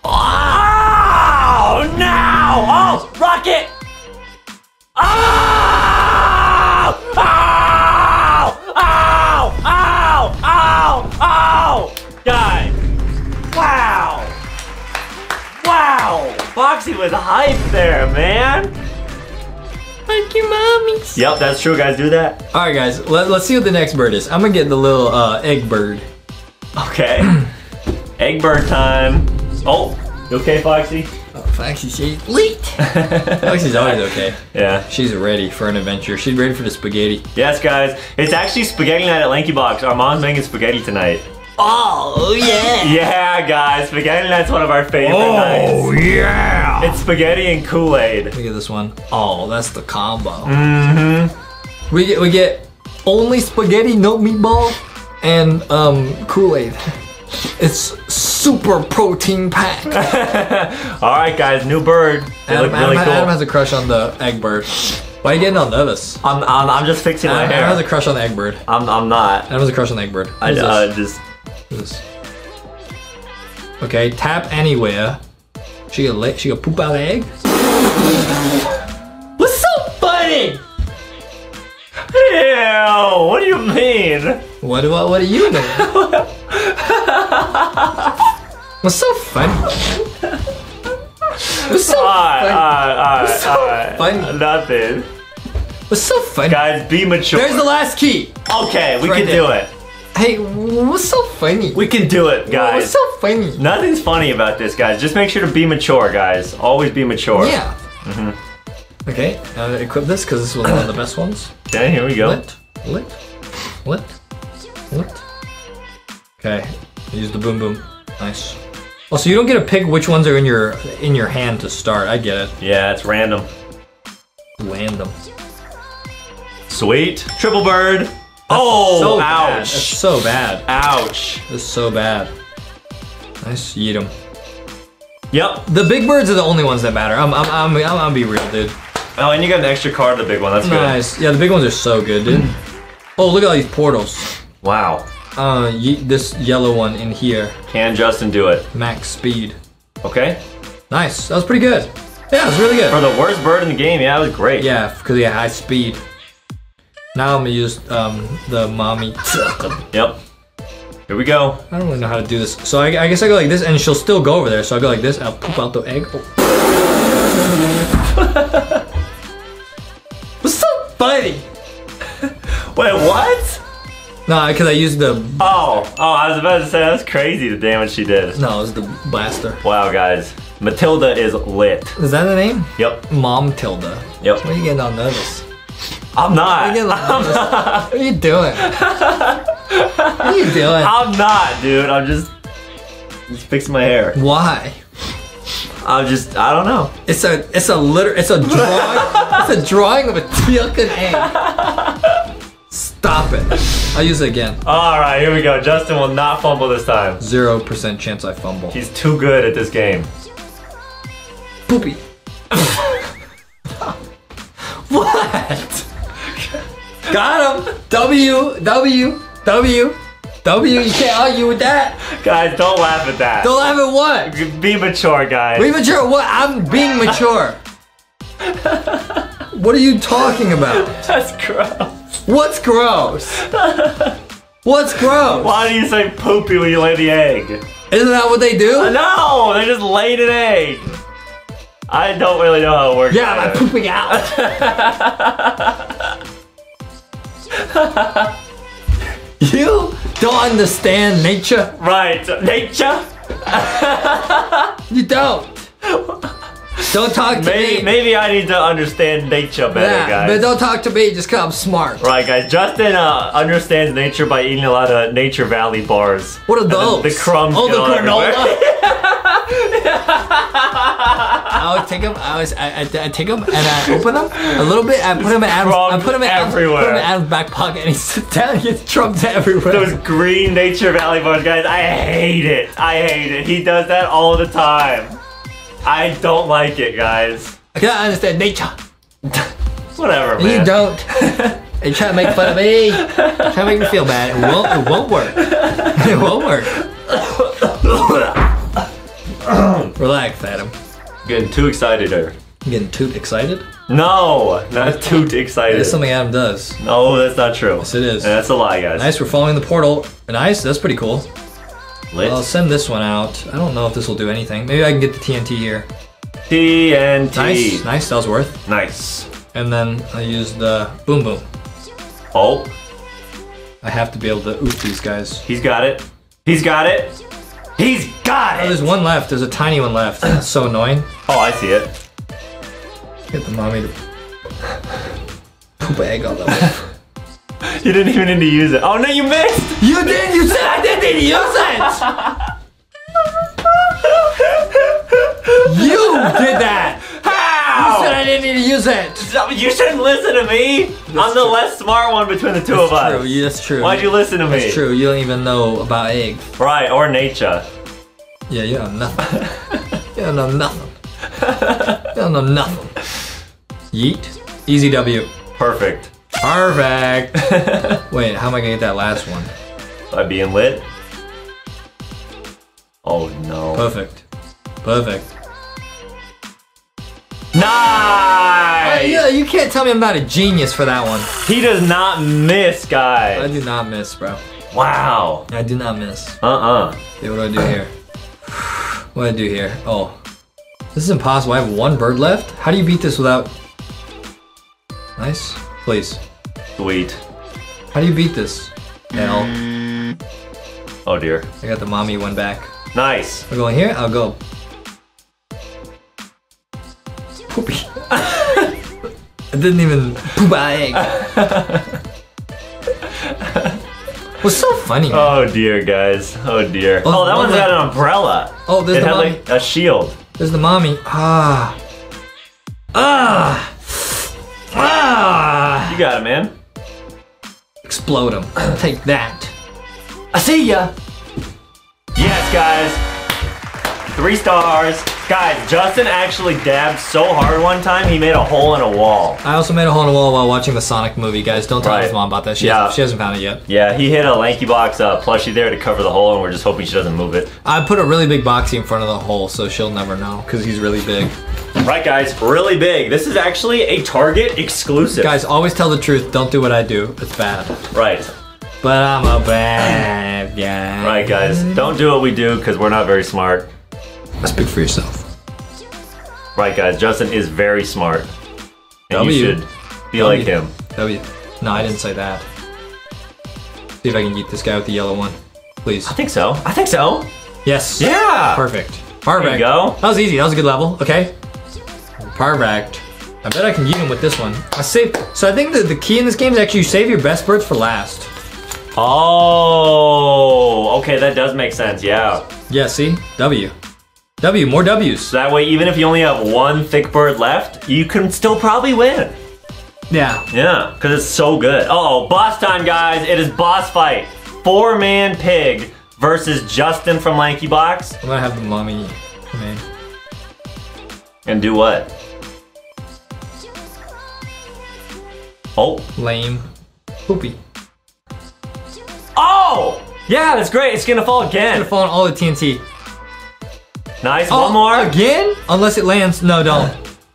Oh, no! Oh, rocket! Oh! Oh! Oh! Oh! Oh! Oh! Guys. Wow. Wow. Boxy was hyped there, man. Thank you, mommy. Yep, that's true, guys. Do that. All right, guys. Let's see what the next bird is. I'm gonna get the little egg bird. Okay. Egg bird time. Oh, you okay, Foxy? Oh, Foxy, she's late. Foxy's always okay. Yeah. She's ready for an adventure. She's ready for the spaghetti. Yes, guys. It's actually spaghetti night at Lanky Box. Our mom's making spaghetti tonight. Oh, yeah. Yeah, guys. Spaghetti night's one of our favorite nights. Oh, yeah. It's spaghetti and Kool-Aid. Look at this one. Oh, that's the combo. Mm-hmm. We get only spaghetti, no meatball, and Kool-Aid. It's super protein pack. All right, guys. New bird. They look really cool. Adam has a crush on the egg bird. Why are you getting all nervous? I'm just fixing my hair. Adam has a crush on the egg bird. I'm not. Adam has a crush on the egg bird. What is this? Okay, tap anywhere. She gonna poop out an egg? What's up, buddy? Ew, what do you mean? What do you mean? What's so funny? What's so funny? What's so funny? Nothing. What's so funny? Guys, be mature. There's the last key. Okay, we can do it. Hey, what's so funny? We can do it, guys. What's so funny? Nothing's funny about this, guys. Just make sure to be mature, guys. Always be mature. Yeah. Mm-hmm. Okay, I'm gonna equip this because this was one of the best ones. Okay, here we go. Lit. Okay, use the boom boom. Nice. Also, you don't get to pick which ones are in your hand to start. I get it. Yeah, it's random. Sweet. Triple bird. Oh, so ouch. Bad. That's so bad. Ouch. That's so bad. I just eat them. Yep. The big birds are the only ones that matter. I'm gonna be real, dude. Oh, and you got an extra card, the big one. That's good. Nice. Yeah, the big ones are so good, dude. Oh, look at all these portals. Wow. This yellow one in here. Can Justin do it? Max speed. Okay. Nice. That was pretty good. Yeah, it was really good. For the worst bird in the game, yeah, it was great. Yeah, because he had high speed. Now I'm gonna use the mommy. Yep. Here we go. I don't really know how to do this. So I guess I go like this, and she'll still go over there. So I go like this. I'll poop out the egg. Oh. What's up, buddy? Wait, what? No, because I used the... Oh, I was about to say, that's crazy the damage she did. No, it was the blaster. Wow, guys. Matilda is lit. Is that the name? Yep. Mom-tilda. Yep. Why are you getting all nervous? I'm not. What are you doing? What are you doing? I'm not, dude. I'm just fixing my hair. Why? I don't know. It's a drawing of a tilted egg. Stop it. I'll use it again. All right, here we go. Justin will not fumble this time. 0% chance I fumble. He's too good at this game. Poopy. What? Got him. W, W, W, W. You can't argue with that. Guys, don't laugh at that. Don't laugh at what? Be mature, guys. Be mature? What? I'm being mature. What are you talking about? That's gross. What's gross? What's gross? Why do you say poopy when you lay the egg? Isn't that what they do? No, they just laid an egg. I don't really know how it works. Yeah, I'm pooping out. You don't understand nature. Right, nature? You don't. Don't talk to me. Maybe I need to understand nature better, guys. But don't talk to me just because I'm smart. Right, guys. Justin understands nature by eating a lot of Nature Valley bars. What are those? The crumbs. Oh, the granola. I would take them. I take them and I open them a little bit. I put them in Adam's. I put them in everywhere. I put them in Adam's back pocket, and he sits down and gets crumbs everywhere. Those green Nature Valley bars, guys. I hate it. I hate it. He does that all the time. I don't like it, guys. I cannot understand nature. Whatever, man. You don't. And try to make fun of me. Try to make me feel bad. It won't work. It won't work. Relax, Adam. I'm getting too excited here. You getting toot excited? No, not toot excited. That's something Adam does. No, that's not true. Yes, it is. And that's a lie, guys. Nice, we're following the portal. Nice, that's pretty cool. Lit. I'll send this one out. I don't know if this will do anything. Maybe I can get the TNT here. TNT. Nice, nice. That was worth. Nice. And then I use the boom boom. Oh. I have to be able to oof these guys. He's got it. He's got it. He's got it. Oh, there's one left. There's a tiny one left. That's so annoying. Oh, I see it. Get the mommy to poop an egg all the way. You didn't even need to use it. Oh no, you missed! You did! You said I didn't need to use it! You did that! How? You said I didn't need to use it! You shouldn't listen to me! I'm the less smart one between the two of us. That's true, that's true. Why'd you listen to me? That's true, you don't even know about eggs. Right, or nature. Yeah, you don't know nothing. You don't know nothing. You don't know nothing. Yeet. Easy W. Perfect. Perfect. Wait, how am I gonna get that last one? By being lit? Oh no. Perfect. Perfect. Nice! You can't tell me I'm not a genius for that one. He does not miss, guys. I do not miss, bro. Wow. I do not miss. Okay, what do I do here? What do I do here? Oh. This is impossible. I have one bird left? How do you beat this without... Nice. Please. Sweet. How do you beat this? L. Oh dear. I got the mommy one back. Nice. We're going here? I'll go. Poopy. I didn't even poop my egg. What's so funny, man? Oh dear, guys. Oh dear. Oh, that one's got an umbrella. Oh, there's the mommy. It had like a shield. There's the mommy. Ah. Ah. Ah! You got it, man. explode them. Take that. I see ya. Yes, guys. 3 stars. Guys, Justin actually dabbed so hard one time, he made a hole in a wall. I also made a hole in a wall while watching the Sonic movie, guys. Don't tell his mom about that. She hasn't found it yet. Yeah, he hit a lanky box plushie there to cover the hole, and we're just hoping she doesn't move it. I put a really big boxy in front of the hole, so she'll never know, because he's really big. Right, guys, really big. This is actually a Target exclusive. Guys, always tell the truth. Don't do what I do. It's bad. Right. But I'm a bad guy. Right, guys, don't do what we do, because we're not very smart. Speak for yourself. Right, guys, Justin is very smart. And you should be like him. No, I didn't say that. See if I can get this guy with the yellow one. Please. I think so. I think so. Yes. Yeah. Perfect. Perfect. There you go. That was easy. That was a good level. Okay. Perfect. I bet I can get him with this one. I save. So I think that the key in this game is actually you save your best birds for last. Oh. Okay, that does make sense. Yeah. Yeah, see? More W's. That way, even if you only have one thick bird left, you can still probably win. Yeah. Yeah, because it's so good. Uh-oh, boss time, guys. It is boss fight. 4-man pig versus Justin from Lanky Box. I'm going to have the mummy come in. And do what? Oh. Lame. Poopy. Oh! Yeah, that's great. It's going to fall again. It's going to fall on all the TNT. Nice, one more. Again? Unless it lands. No, don't.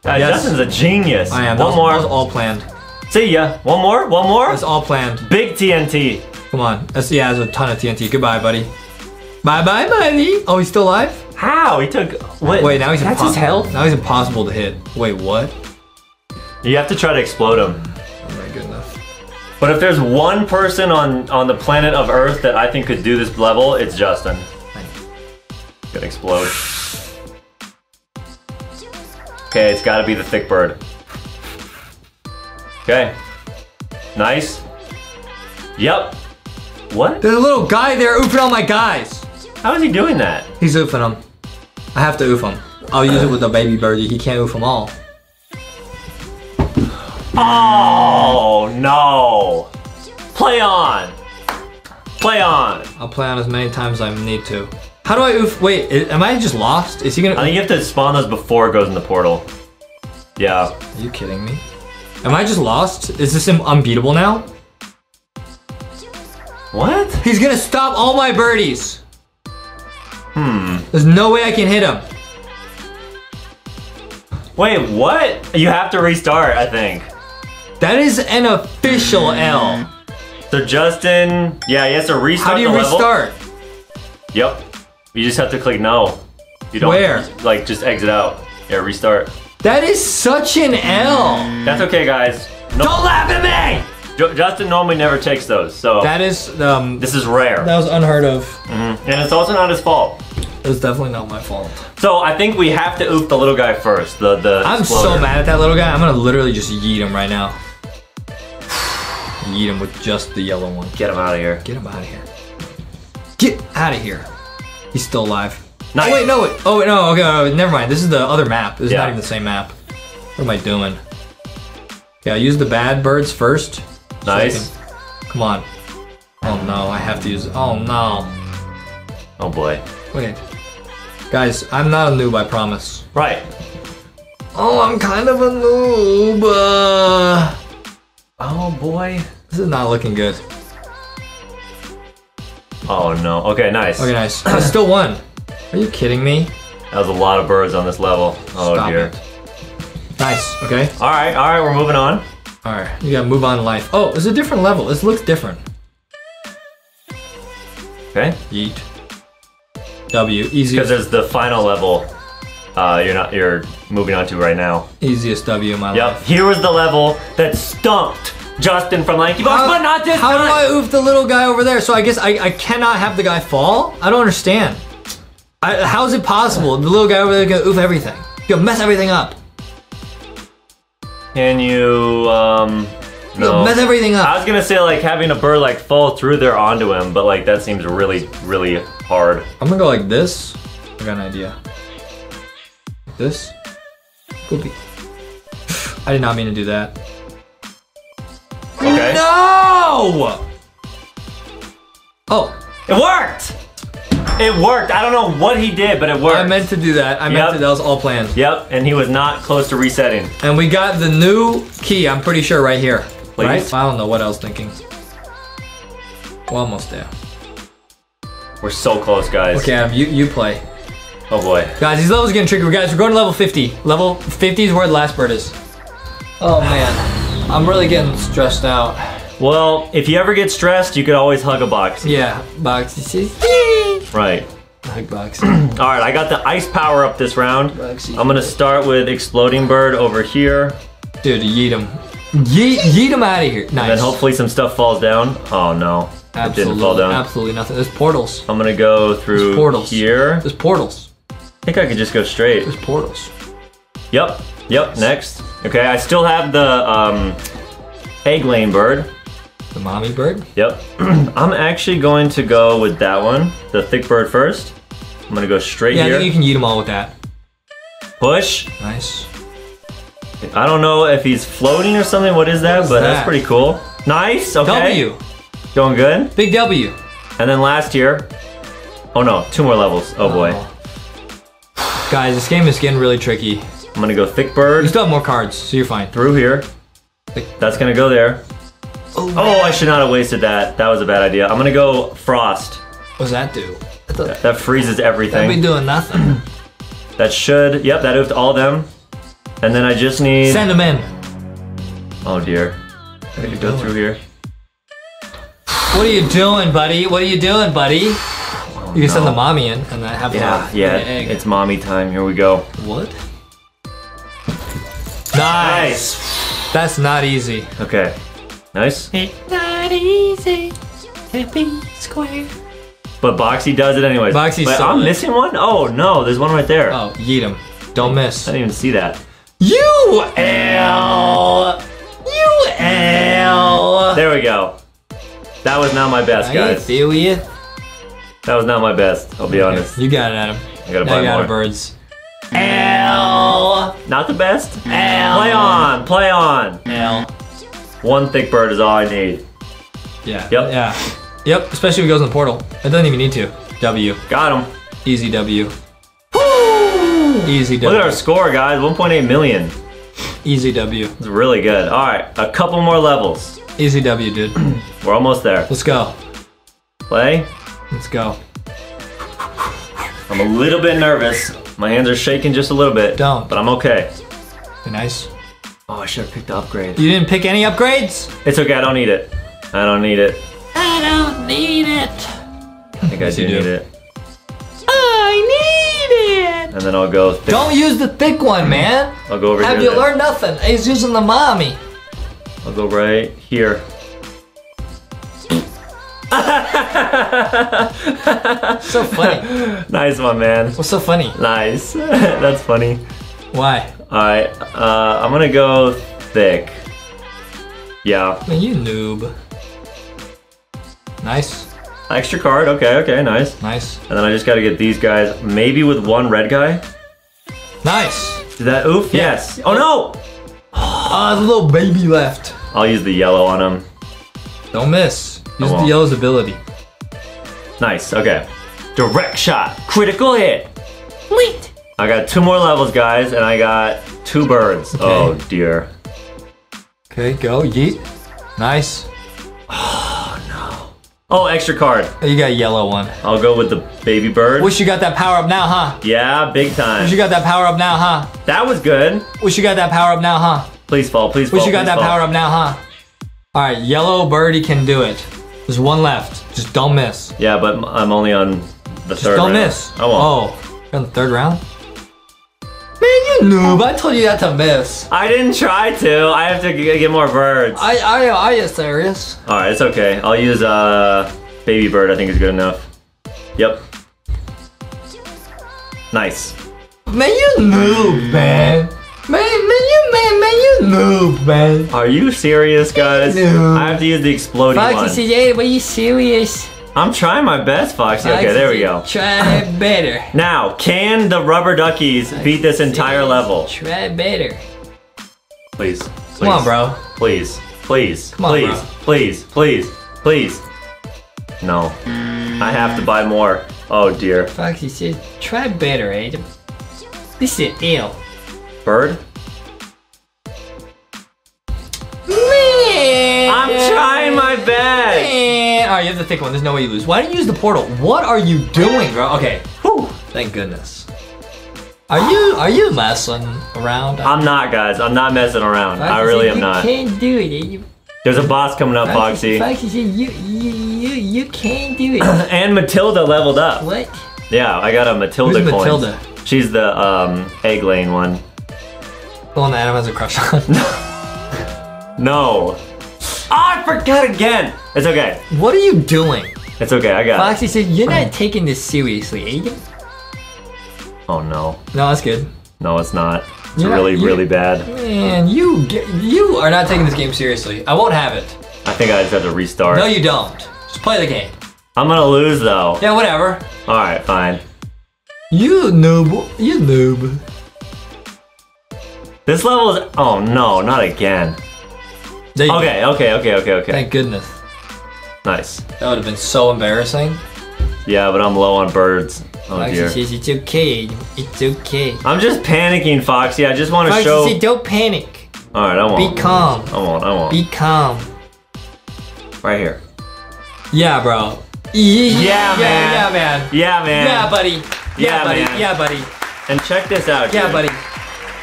Yes. Justin's a genius. I am. One more. That was all planned. See ya. One more, one more. It's all planned. Big TNT. Come on. That's a ton of TNT. Goodbye, buddy. Bye-bye, buddy. Oh, he's still alive? How? He took... What? Wait, now he's impossible. That's his health? Now he's impossible to hit. Wait, what? You have to try to explode him. I'm not good enough. But if there's one person on the planet of Earth that I think could do this level, it's Justin. Gonna explode. Okay, it's gotta be the thick bird. Okay. Nice. Yep. What? There's a little guy there oofing on my guys. How is he doing that? He's oofing them. I have to oof them. I'll use it with a baby birdie. He can't oof them all. Oh, no. Play on. Play on. I'll play on as many times as I need to. How do I oof? Wait, am I just lost? Is he gonna? I think you have to spawn those before it goes in the portal. Yeah. Are you kidding me? Am I just lost? Is this unbeatable now? What? He's gonna stop all my birdies. Hmm. There's no way I can hit him. Wait, what? You have to restart, I think. That is an official L. So Justin, yeah, he has to restart. How do you restart? Yep. You just have to click no. You don't. Where? Like, just exit out. Yeah, restart. That is such an L. That's okay, guys. No, don't laugh at me! Justin normally never takes those, so... That is, this is rare. That was unheard of. Mm-hmm. And it's also not his fault. It was definitely not my fault. So, I think we have to oof the little guy first. I'm exploder. So mad at that little guy. I'm gonna literally just yeet him right now. Yeet him with just the yellow one. Get him out of here. Get him out of here. Get out of here. He's still alive. Nice. Oh, wait, no, wait. Oh, wait, no, okay, no, never mind. This is the other map. This is not even the same map. What am I doing? Yeah, use the bad birds first. Nice. So come on. Oh, no, I have to use it. Oh, no. Oh, boy. Wait. Guys, I'm not a noob, I promise. Right. Oh, I'm kind of a noob. Oh, boy. This is not looking good. Oh no, okay, nice. Okay, nice. I still won. Are you kidding me? That was a lot of birds on this level. Oh stop dear. It. Nice, okay. All right, we're moving on. All right, you gotta move on in life. Oh, it's a different level. This looks different. Okay. Yeet. W, easiest. Because there's the final level you're moving on to right now. Easiest W in my life. Yep, here was the level that stumped Justin from Lanky Box, but not this time. How do I oof the little guy over there? So I guess I cannot have the guy fall? I don't understand. How is it possible? The little guy over there is gonna oof everything. He'll mess everything up. Can you, no. Mess everything up. I was gonna say like having a bird like fall through there onto him, but like that seems really, really hard. I'm gonna go like this. I got an idea. This. Poopy. I did not mean to do that. Okay. No! Oh, it worked! It worked. I don't know what he did, but it worked. I meant to do that. I meant to. That was all planned. Yep, and he was not close to resetting. And we got the new key, I'm pretty sure, right here. Please? Right? I don't know what I was thinking. We're almost there. We're so close, guys. Okay, Adam, you play. Oh, boy. Guys, these levels are getting trickier. Guys, we're going to level 50. Level 50 is where the last bird is. Oh, man. I'm really getting stressed out. Well, if you ever get stressed, you could always hug a box. Yeah, Boxy. Right. Hug Boxy. All right, I got the ice power up this round. Boxy. I'm going to start with exploding bird over here. Dude, yeet him. Yeet him out of here. Nice. And then hopefully some stuff falls down. Oh, no. Absolutely, it didn't fall down. Absolutely nothing. There's portals. I'm going to go through here. There's portals. I think I could just go straight. There's portals. Yep. Yep. Next. Okay. I still have the egg laying bird. The mommy bird? Yep. I'm actually going to go with that one. The thick bird first. I'm going to go straight here. Yeah, I think you can eat them all with that. Push. Nice. I don't know if he's floating or something. What is that? That's pretty cool. Nice. Okay. W. Going good? Big W. And then last year. Oh, no. Two more levels. Oh, boy. Guys, this game is getting really tricky. I'm gonna go thick bird. You still have more cards, so you're fine. Through here. That's gonna go there. Oh, I should not have wasted that. That was a bad idea. I'm gonna go frost. What does that do? That freezes everything. That'd be doing nothing. That should, yep, that oofed all of them. And then I just need... Send them in. Oh dear. I could go through here. What are you doing, buddy? What are you doing, buddy? You can send the mommy in and then have the egg. It's mommy time. Here we go. What? Nice. That's not easy. Okay. Nice. It's not easy to be square. But Boxy does it anyways. I'm missing one? Oh, no. There's one right there. Oh, yeet him. Don't miss. I didn't even see that. You L. There we go. That was not my best, guys. I feel you. That was not my best, I'll be honest. You got it, Adam. I gotta buy more. You got it, birds. L. Not the best. L. Play on, play on. L. One thick bird is all I need. Yeah. Yep. Yeah. Yep, especially if it goes in the portal. It doesn't even need to. W. Got him. Easy W. Woo! Easy W. Look at our score, guys, 1.8 million. Easy W. It's really good. All right, a couple more levels. Easy W, dude. We're almost there. Let's go. Play. Let's go. I'm a little bit nervous. My hands are shaking just a little bit. Don't. But I'm okay. Be nice. Oh, I should have picked the upgrade. You didn't pick any upgrades? It's okay. I don't need it. I don't need it. I don't need it. I think yes, I do need it. I need it. And then I'll go thick. Don't use the thick one, man. I'll go over here. Have you learned nothing? He's using the mommy. I'll go right here. So funny. Nice one, man. What's so funny? Nice. That's funny. Why? Alright, I'm gonna go thick. Yeah. Man, you noob. Nice. Extra card, okay, nice. Nice. And then I just gotta get these guys, maybe with one red guy. Nice! Did that oof? Yeah. Yes. Oh no! Ah, the little baby left. I'll use the yellow on him. Don't miss. Use the yellow's ability. Nice, okay. Direct shot, critical hit. Wait. I got two more levels, guys, and I got two birds. Okay. Oh, dear. Okay, go, yeet. Nice. Oh, no. Oh, extra card. Oh, you got a yellow one. I'll go with the baby bird. Wish you got that power up now, huh? Yeah, big time. Wish you got that power up now, huh? That was good. Wish you got that power up now, huh? Please fall, please fall. Wish you got that power up now, huh? All right, yellow birdie can do it. There's one left. Just don't miss. Yeah, but I'm only on the third round. Just don't miss. I won't. Oh, you're on the third round? Man, you noob. I told you not to miss. I didn't try to. I have to get more birds. I am serious. All right, it's okay. I'll use baby bird. I think is good enough. Yep. Nice. Man, you noob, man. Man, you noob, man. Are you serious, guys? No. I have to use the exploding one. Foxy, yeah, were you serious? I'm trying my best, Foxy. Okay, there we go. Try better. Now, can the rubber duckies beat this entire level? Try better. Please, please. Come on, bro. Please, please, please, please, please, please, please. No. I have to buy more. Oh dear. Foxy said, try better, Adam. This is an L. Bird? I'm trying my best. Alright, you have to think one. There's no way you lose. Why didn't you use the portal? What are you doing, bro? Okay. Whew. Thank goodness. Are you messing around? I'm not, guys. I'm not messing around. Foxy, I really am not. You can't do it. There's a boss coming up, Foxy. Foxy, you can't do it. And Matilda leveled up. What? Yeah, I got a Matilda coin. Who's Matilda? She's the egg laying one. The one that Adam has a crush on. No. Oh, I forgot again. It's okay. What are you doing? It's okay. I got Foxy it. Foxy said, you're not taking this seriously, Aiden. Oh no. No, that's good. No, it's not. It's really bad. Man, you are not taking this game seriously. I won't have it. I think I just have to restart. No, you don't. Just play the game. I'm gonna lose though. Yeah, whatever. All right, fine. You noob. You noob. This level is. Oh no, not again. Okay. Thank goodness. Nice. That would have been so embarrassing. Yeah, but I'm low on birds. Oh, Foxy dear. Says it's okay. It's okay. I'm just panicking, Foxy. I just want to show. Foxy said, don't panic. All right, I won't. Be calm. I won't. Be calm. Right here. Yeah, bro. Yeah, man. Yeah, buddy. Yeah, buddy. And check this out. Yeah, dude. Buddy.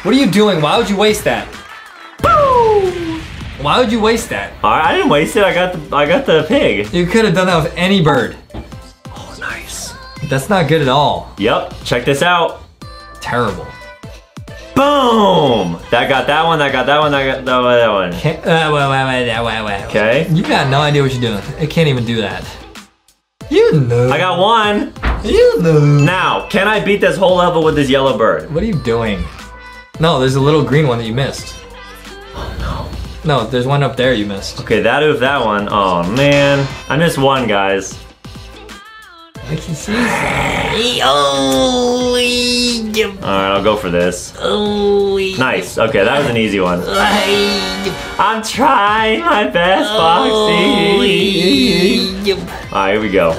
What are you doing? Why would you waste that? Why would you waste that? All right, I didn't waste it. I got the pig. You could have done that with any bird. Oh, nice. That's not good at all. Yep. Check this out. Terrible. Boom! That got that one. That got that one. That got that one. Okay. You got no idea what you're doing. It can't even do that. You know. I got one. You know. Now, can I beat this whole level with this yellow bird? What are you doing? No, there's a little green one that you missed. Oh no. No, there's one up there you missed. Okay, that oof, that one. Oh man, I missed one, guys. I can see. All right, I'll go for this. Nice. Okay, that was an easy one. I'm trying my best, Foxy. All right, here we go.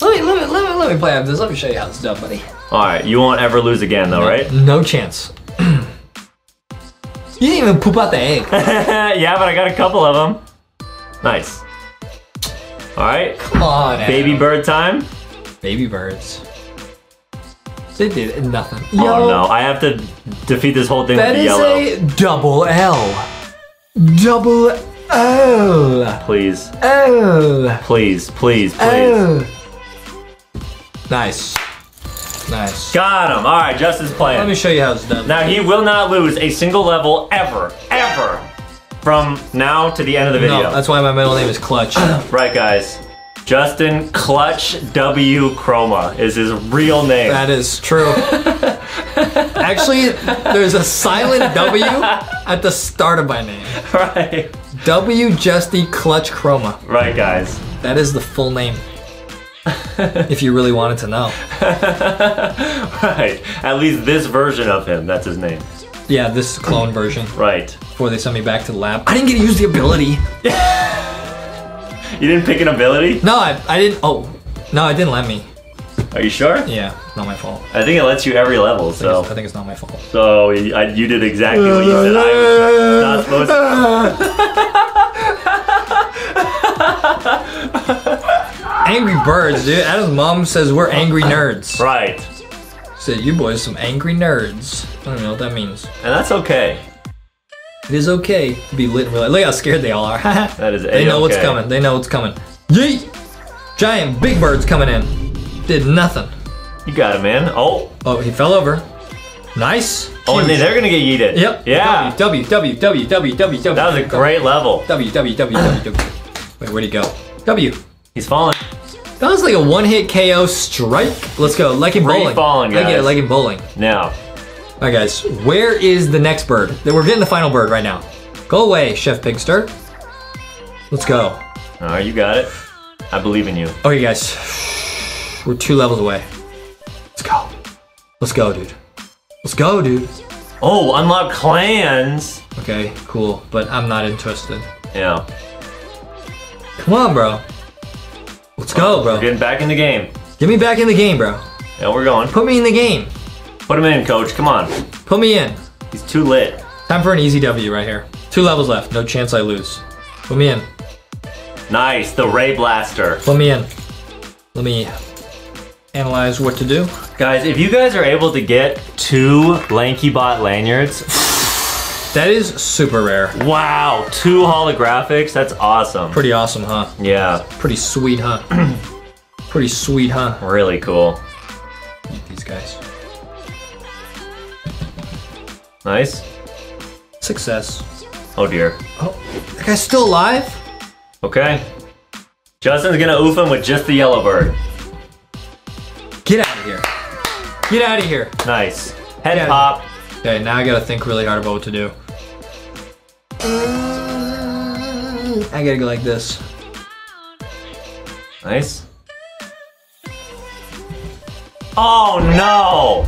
Let me play on this. Let me show you how it's done, buddy. All right, you won't ever lose again, though, right? No chance. You didn't even poop out the egg. Yeah, but I got a couple of them. Nice. All right. Come on, Adam. Baby bird time. Baby birds. They did nothing. Oh, yo, no. I have to defeat this whole thing with the yellow. That is a double L. Double L. Please. L. Please, please, please. L. Nice. Nice. Got him. All right, Justin's playing. Let me show you how it's done. Now, he will not lose a single level ever, ever, from now to the end of the video. No, that's why my middle name is Clutch. Right, guys. Justin Clutch W. Chroma is his real name. That is true. Actually, there's a silent W at the start of my name. Right. W. Justy Clutch Chroma. Right, guys. That is the full name. If you really wanted to know. Right. At least this version of him, that's his name. Yeah, this clone version. Right. Before they sent me back to the lab. I didn't get to use the ability. You didn't pick an ability? No, I didn't. Oh, no, it didn't let me. Are you sure? Yeah, not my fault. I think it lets you every level, so. I think it's not my fault. So you did exactly what you said I was not supposed to. Angry Birds, dude. Adam's mom says we're angry nerds. Right. Said so you boys some angry nerds. I don't even know what that means. And that's okay. It is okay to be lit in real life. Look how scared they all are. That is they know what's coming. They know what's coming. Yeet! Giant big bird's coming in. Did nothing. You got him, man. Oh. Oh, he fell over. Nice. Oh, and they're gonna get yeeted. Yep. Yeah. W. That was a great level. W. Wait, where'd he go? W. He's falling. That was like a one-hit KO strike. Let's go, like in bowling. Falling, guys. Like in bowling. Now. All right, guys, where is the next bird? We're getting the final bird right now. Go away, Chef Pigster. Let's go. All right, you got it. I believe in you. Okay, guys, we're 2 levels away. Let's go. Let's go, dude. Let's go, dude. Oh, unlock clans. Okay, cool, but I'm not interested. Yeah. Come on, bro. go, bro. We're getting back in the game. Get me back in the game, bro. Yeah, we're going. Put me in the game. Put him in, coach. Come on. Put me in. He's too lit. Time for an easy W right here. 2 levels left. No chance I lose. Put me in. Nice. The Ray Blaster. Put me in. Let me analyze what to do. Guys, if you guys are able to get 2 Lanky Bot lanyards. That is super rare. Wow. 2 holographics. That's awesome. Pretty awesome, huh? Yeah. Pretty sweet, huh? Pretty sweet, huh? Really cool. Eat these guys. Nice. Success. Oh dear. Oh, that guy's still alive? Okay. Justin's gonna oof him with just the yellow bird. Get out of here. Get out of here. Nice. Head pop. Okay, now I gotta think really hard about what to do. I gotta go like this. Nice. Oh no!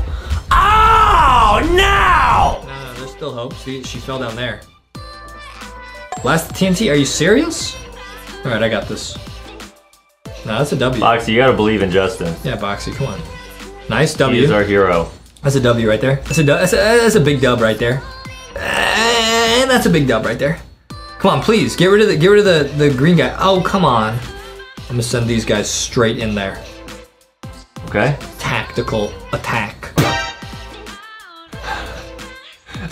Oh no! Still hope. See, she fell down there. Last TNT, are you serious? All right, I got this. No, that's a W. Boxy, you gotta believe in Justin. Yeah, Boxy, come on. Nice W. He is our hero. That's a W right there. That's a big dub right there. And that's a big dub right there. Come on, please get rid of the green guy. Oh, come on. I'm gonna send these guys straight in there. Okay. Tactical attack.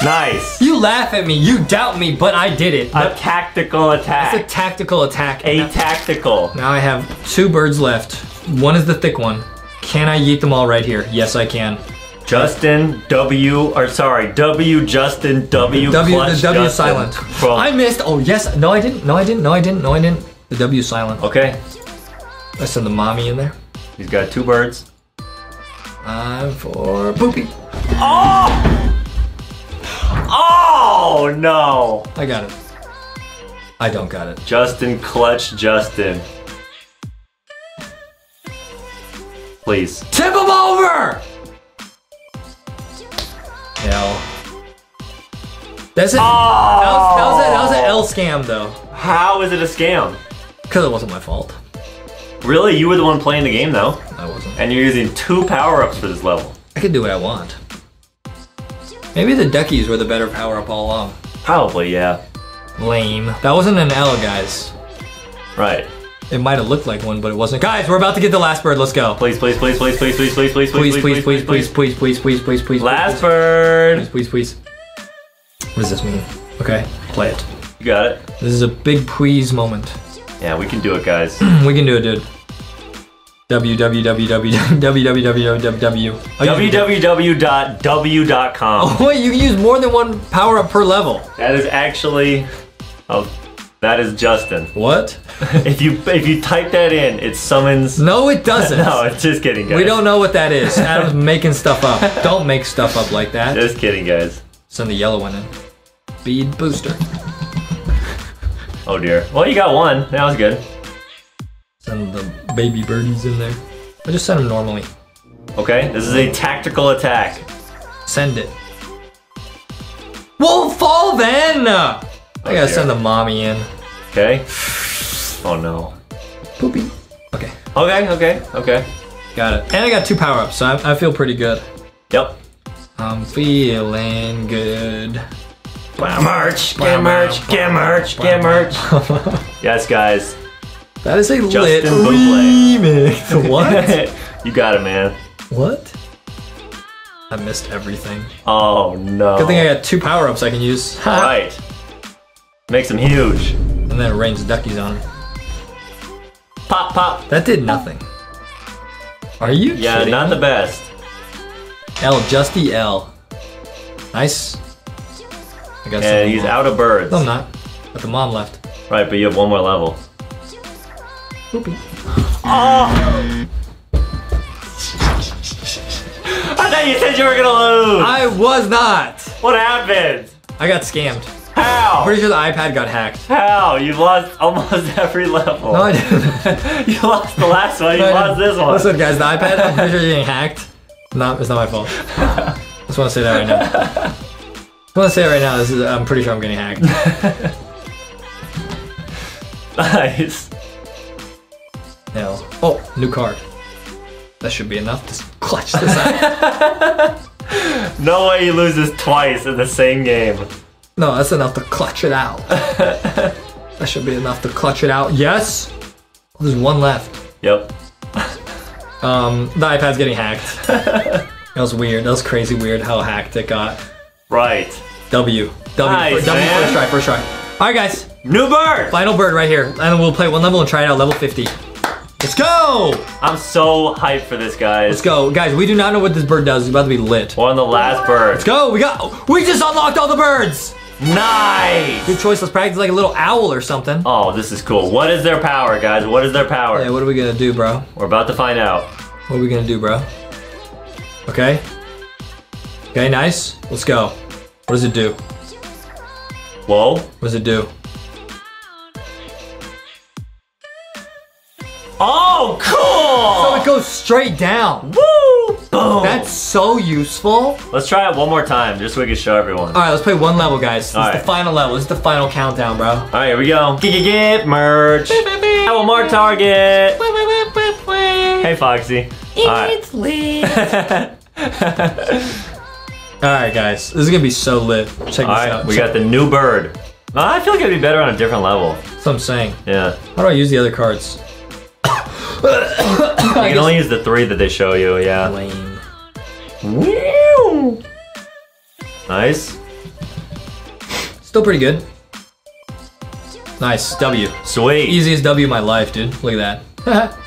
Nice. You laugh at me, you doubt me, but I did it. A tactical attack. It's a tactical attack. A tactical. Now I have 2 birds left. One is the thick one. Can I yeet them all right here? Yes, I can. Justin W, or sorry, W Justin W. The W is silent. I missed. Oh yes. No, I didn't. No, I didn't. No, I didn't. No, I didn't. The W is silent. Okay. I send the mommy in there. He's got 2 birds. I'm for Poopy. Oh. Oh no! I got it. I don't got it. Justin, clutch Justin. Please. Tip him over! L. That's it. Oh! That was an L scam though. How is it a scam? Because it wasn't my fault. Really? You were the one playing the game though. I wasn't. And you're using 2 power-ups for this level. I can do what I want. Maybe the duckies were the better power-up all along. Probably, yeah. Lame. That wasn't an L, guys. Right. It might have looked like one, but it wasn't. Guys, we're about to get the last bird. Let's go. Please, please, please, please, please, please, please, please, please, please, please, please, please, please, please, please, please. Last bird. Please, please, please. What does this mean? Okay, play it. You got it. This is a big please moment. Yeah, we can do it, guys. We can do it, dude. www.w.com. Oh wait, you can use more than 1 power up per level. That is actually, oh, that is Justin. What? If you type that in, it summons. No, it doesn't. No, it's just kidding, guys. We don't know what that is. Adam's making stuff up. Don't make stuff up like that. Just kidding, guys. Send the yellow one in. Bead booster. Oh dear. Well, you got one. That was good. Send the baby birdies in there. I just send them normally. Okay, this is a tactical attack. Send it. We'll fall then! Oh, I gotta send the mommy in. Okay. Oh no. Poopy. Okay. Okay, okay, okay. Got it. And I got 2 power-ups, so I feel pretty good. Yep. I'm feeling good. Get merch, get merch, get merch, get merch. Yes, guys. That is a Justin lit remix. What? You got it, man. What? I missed everything. Oh, no. Good thing I got 2 power-ups I can use. All right. Makes them huge. And then it rains duckies on them. Pop, pop. That did nothing. Are you kidding? Yeah, not the best. L, just the L. Nice. I got and he's more. Out of birds. No, I'm not. But the mom left. Right, but you have 1 more level. Poopy. Oh! I thought you said you were gonna lose. I was not. What happened? I got scammed. How? I'm pretty sure the iPad got hacked. How? You lost almost every level. No, I didn't. You lost the last one. You lost this one. Listen, guys, the iPad. I'm pretty sure you're getting hacked. It's not my fault. I just want to say that right now. I want to say it right now. I'm pretty sure I'm getting hacked. Nice. hell. Oh, new card. That should be enough to clutch this out. No way you lose this twice in the same game. No, that's enough to clutch it out. That should be enough to clutch it out. Yes! Oh, there's one left. Yep. The iPad's getting hacked. That was weird. That was crazy weird how hacked it got. Right. W. Nice, W first try, first try. Alright guys. New bird! Final bird right here. And we'll play one level and try it out, level 50. Let's go! I'm so hyped for this, guys. Let's go. Guys, we do not know what this bird does. It's about to be lit. We're on the last bird. Let's go. We just unlocked all the birds! Nice! Good choice. Let's practice like a little owl or something. Oh, this is cool. What is their power, guys? What is their power? Hey, what are we gonna do, bro? We're about to find out. What are we gonna do, bro? Okay. Okay, nice. Let's go. What does it do? Whoa. What does it do? Oh, cool! So it goes straight down. Woo! Boom! That's so useful. Let's try it one more time, just so we can show everyone. All right, let's play one level, guys. This is the final level. This is the final countdown, bro. All right, here we go. Get merch. One more Target. Hey, Foxy. It's lit. All right, guys. This is gonna be so lit. Check this out. We got the new bird. I feel like it'd be better on a different level. That's what I'm saying. Yeah. How do I use the other cards? You can only use the three that they show you, yeah. Lame. Nice. Still pretty good. Nice, W. Sweet. Easiest W of my life, dude. Look at that.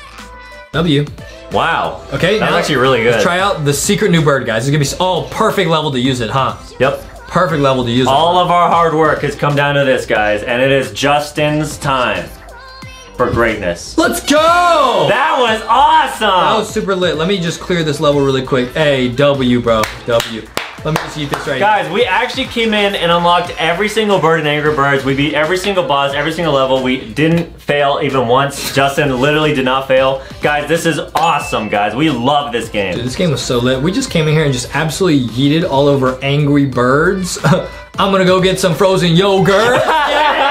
W. Wow. Okay, that's actually really good. Let's try out the secret new bird, guys. It's gonna be perfect level to use it, huh? Yep. Perfect level to use it. All of our hard work has come down to this, guys, and it is Justin's time. For greatness. Let's go! That was awesome! That was super lit. Let me just clear this level really quick. A, W, bro. W. Let me just eat this right here. Guys, we actually came in and unlocked every single bird in Angry Birds. We beat every single boss, every single level. We didn't fail even once. Justin literally did not fail. Guys, this is awesome, guys. We love this game. Dude, this game was so lit. We just came in here and just absolutely yeeted all over Angry Birds. I'm gonna go get some frozen yogurt. Yeah!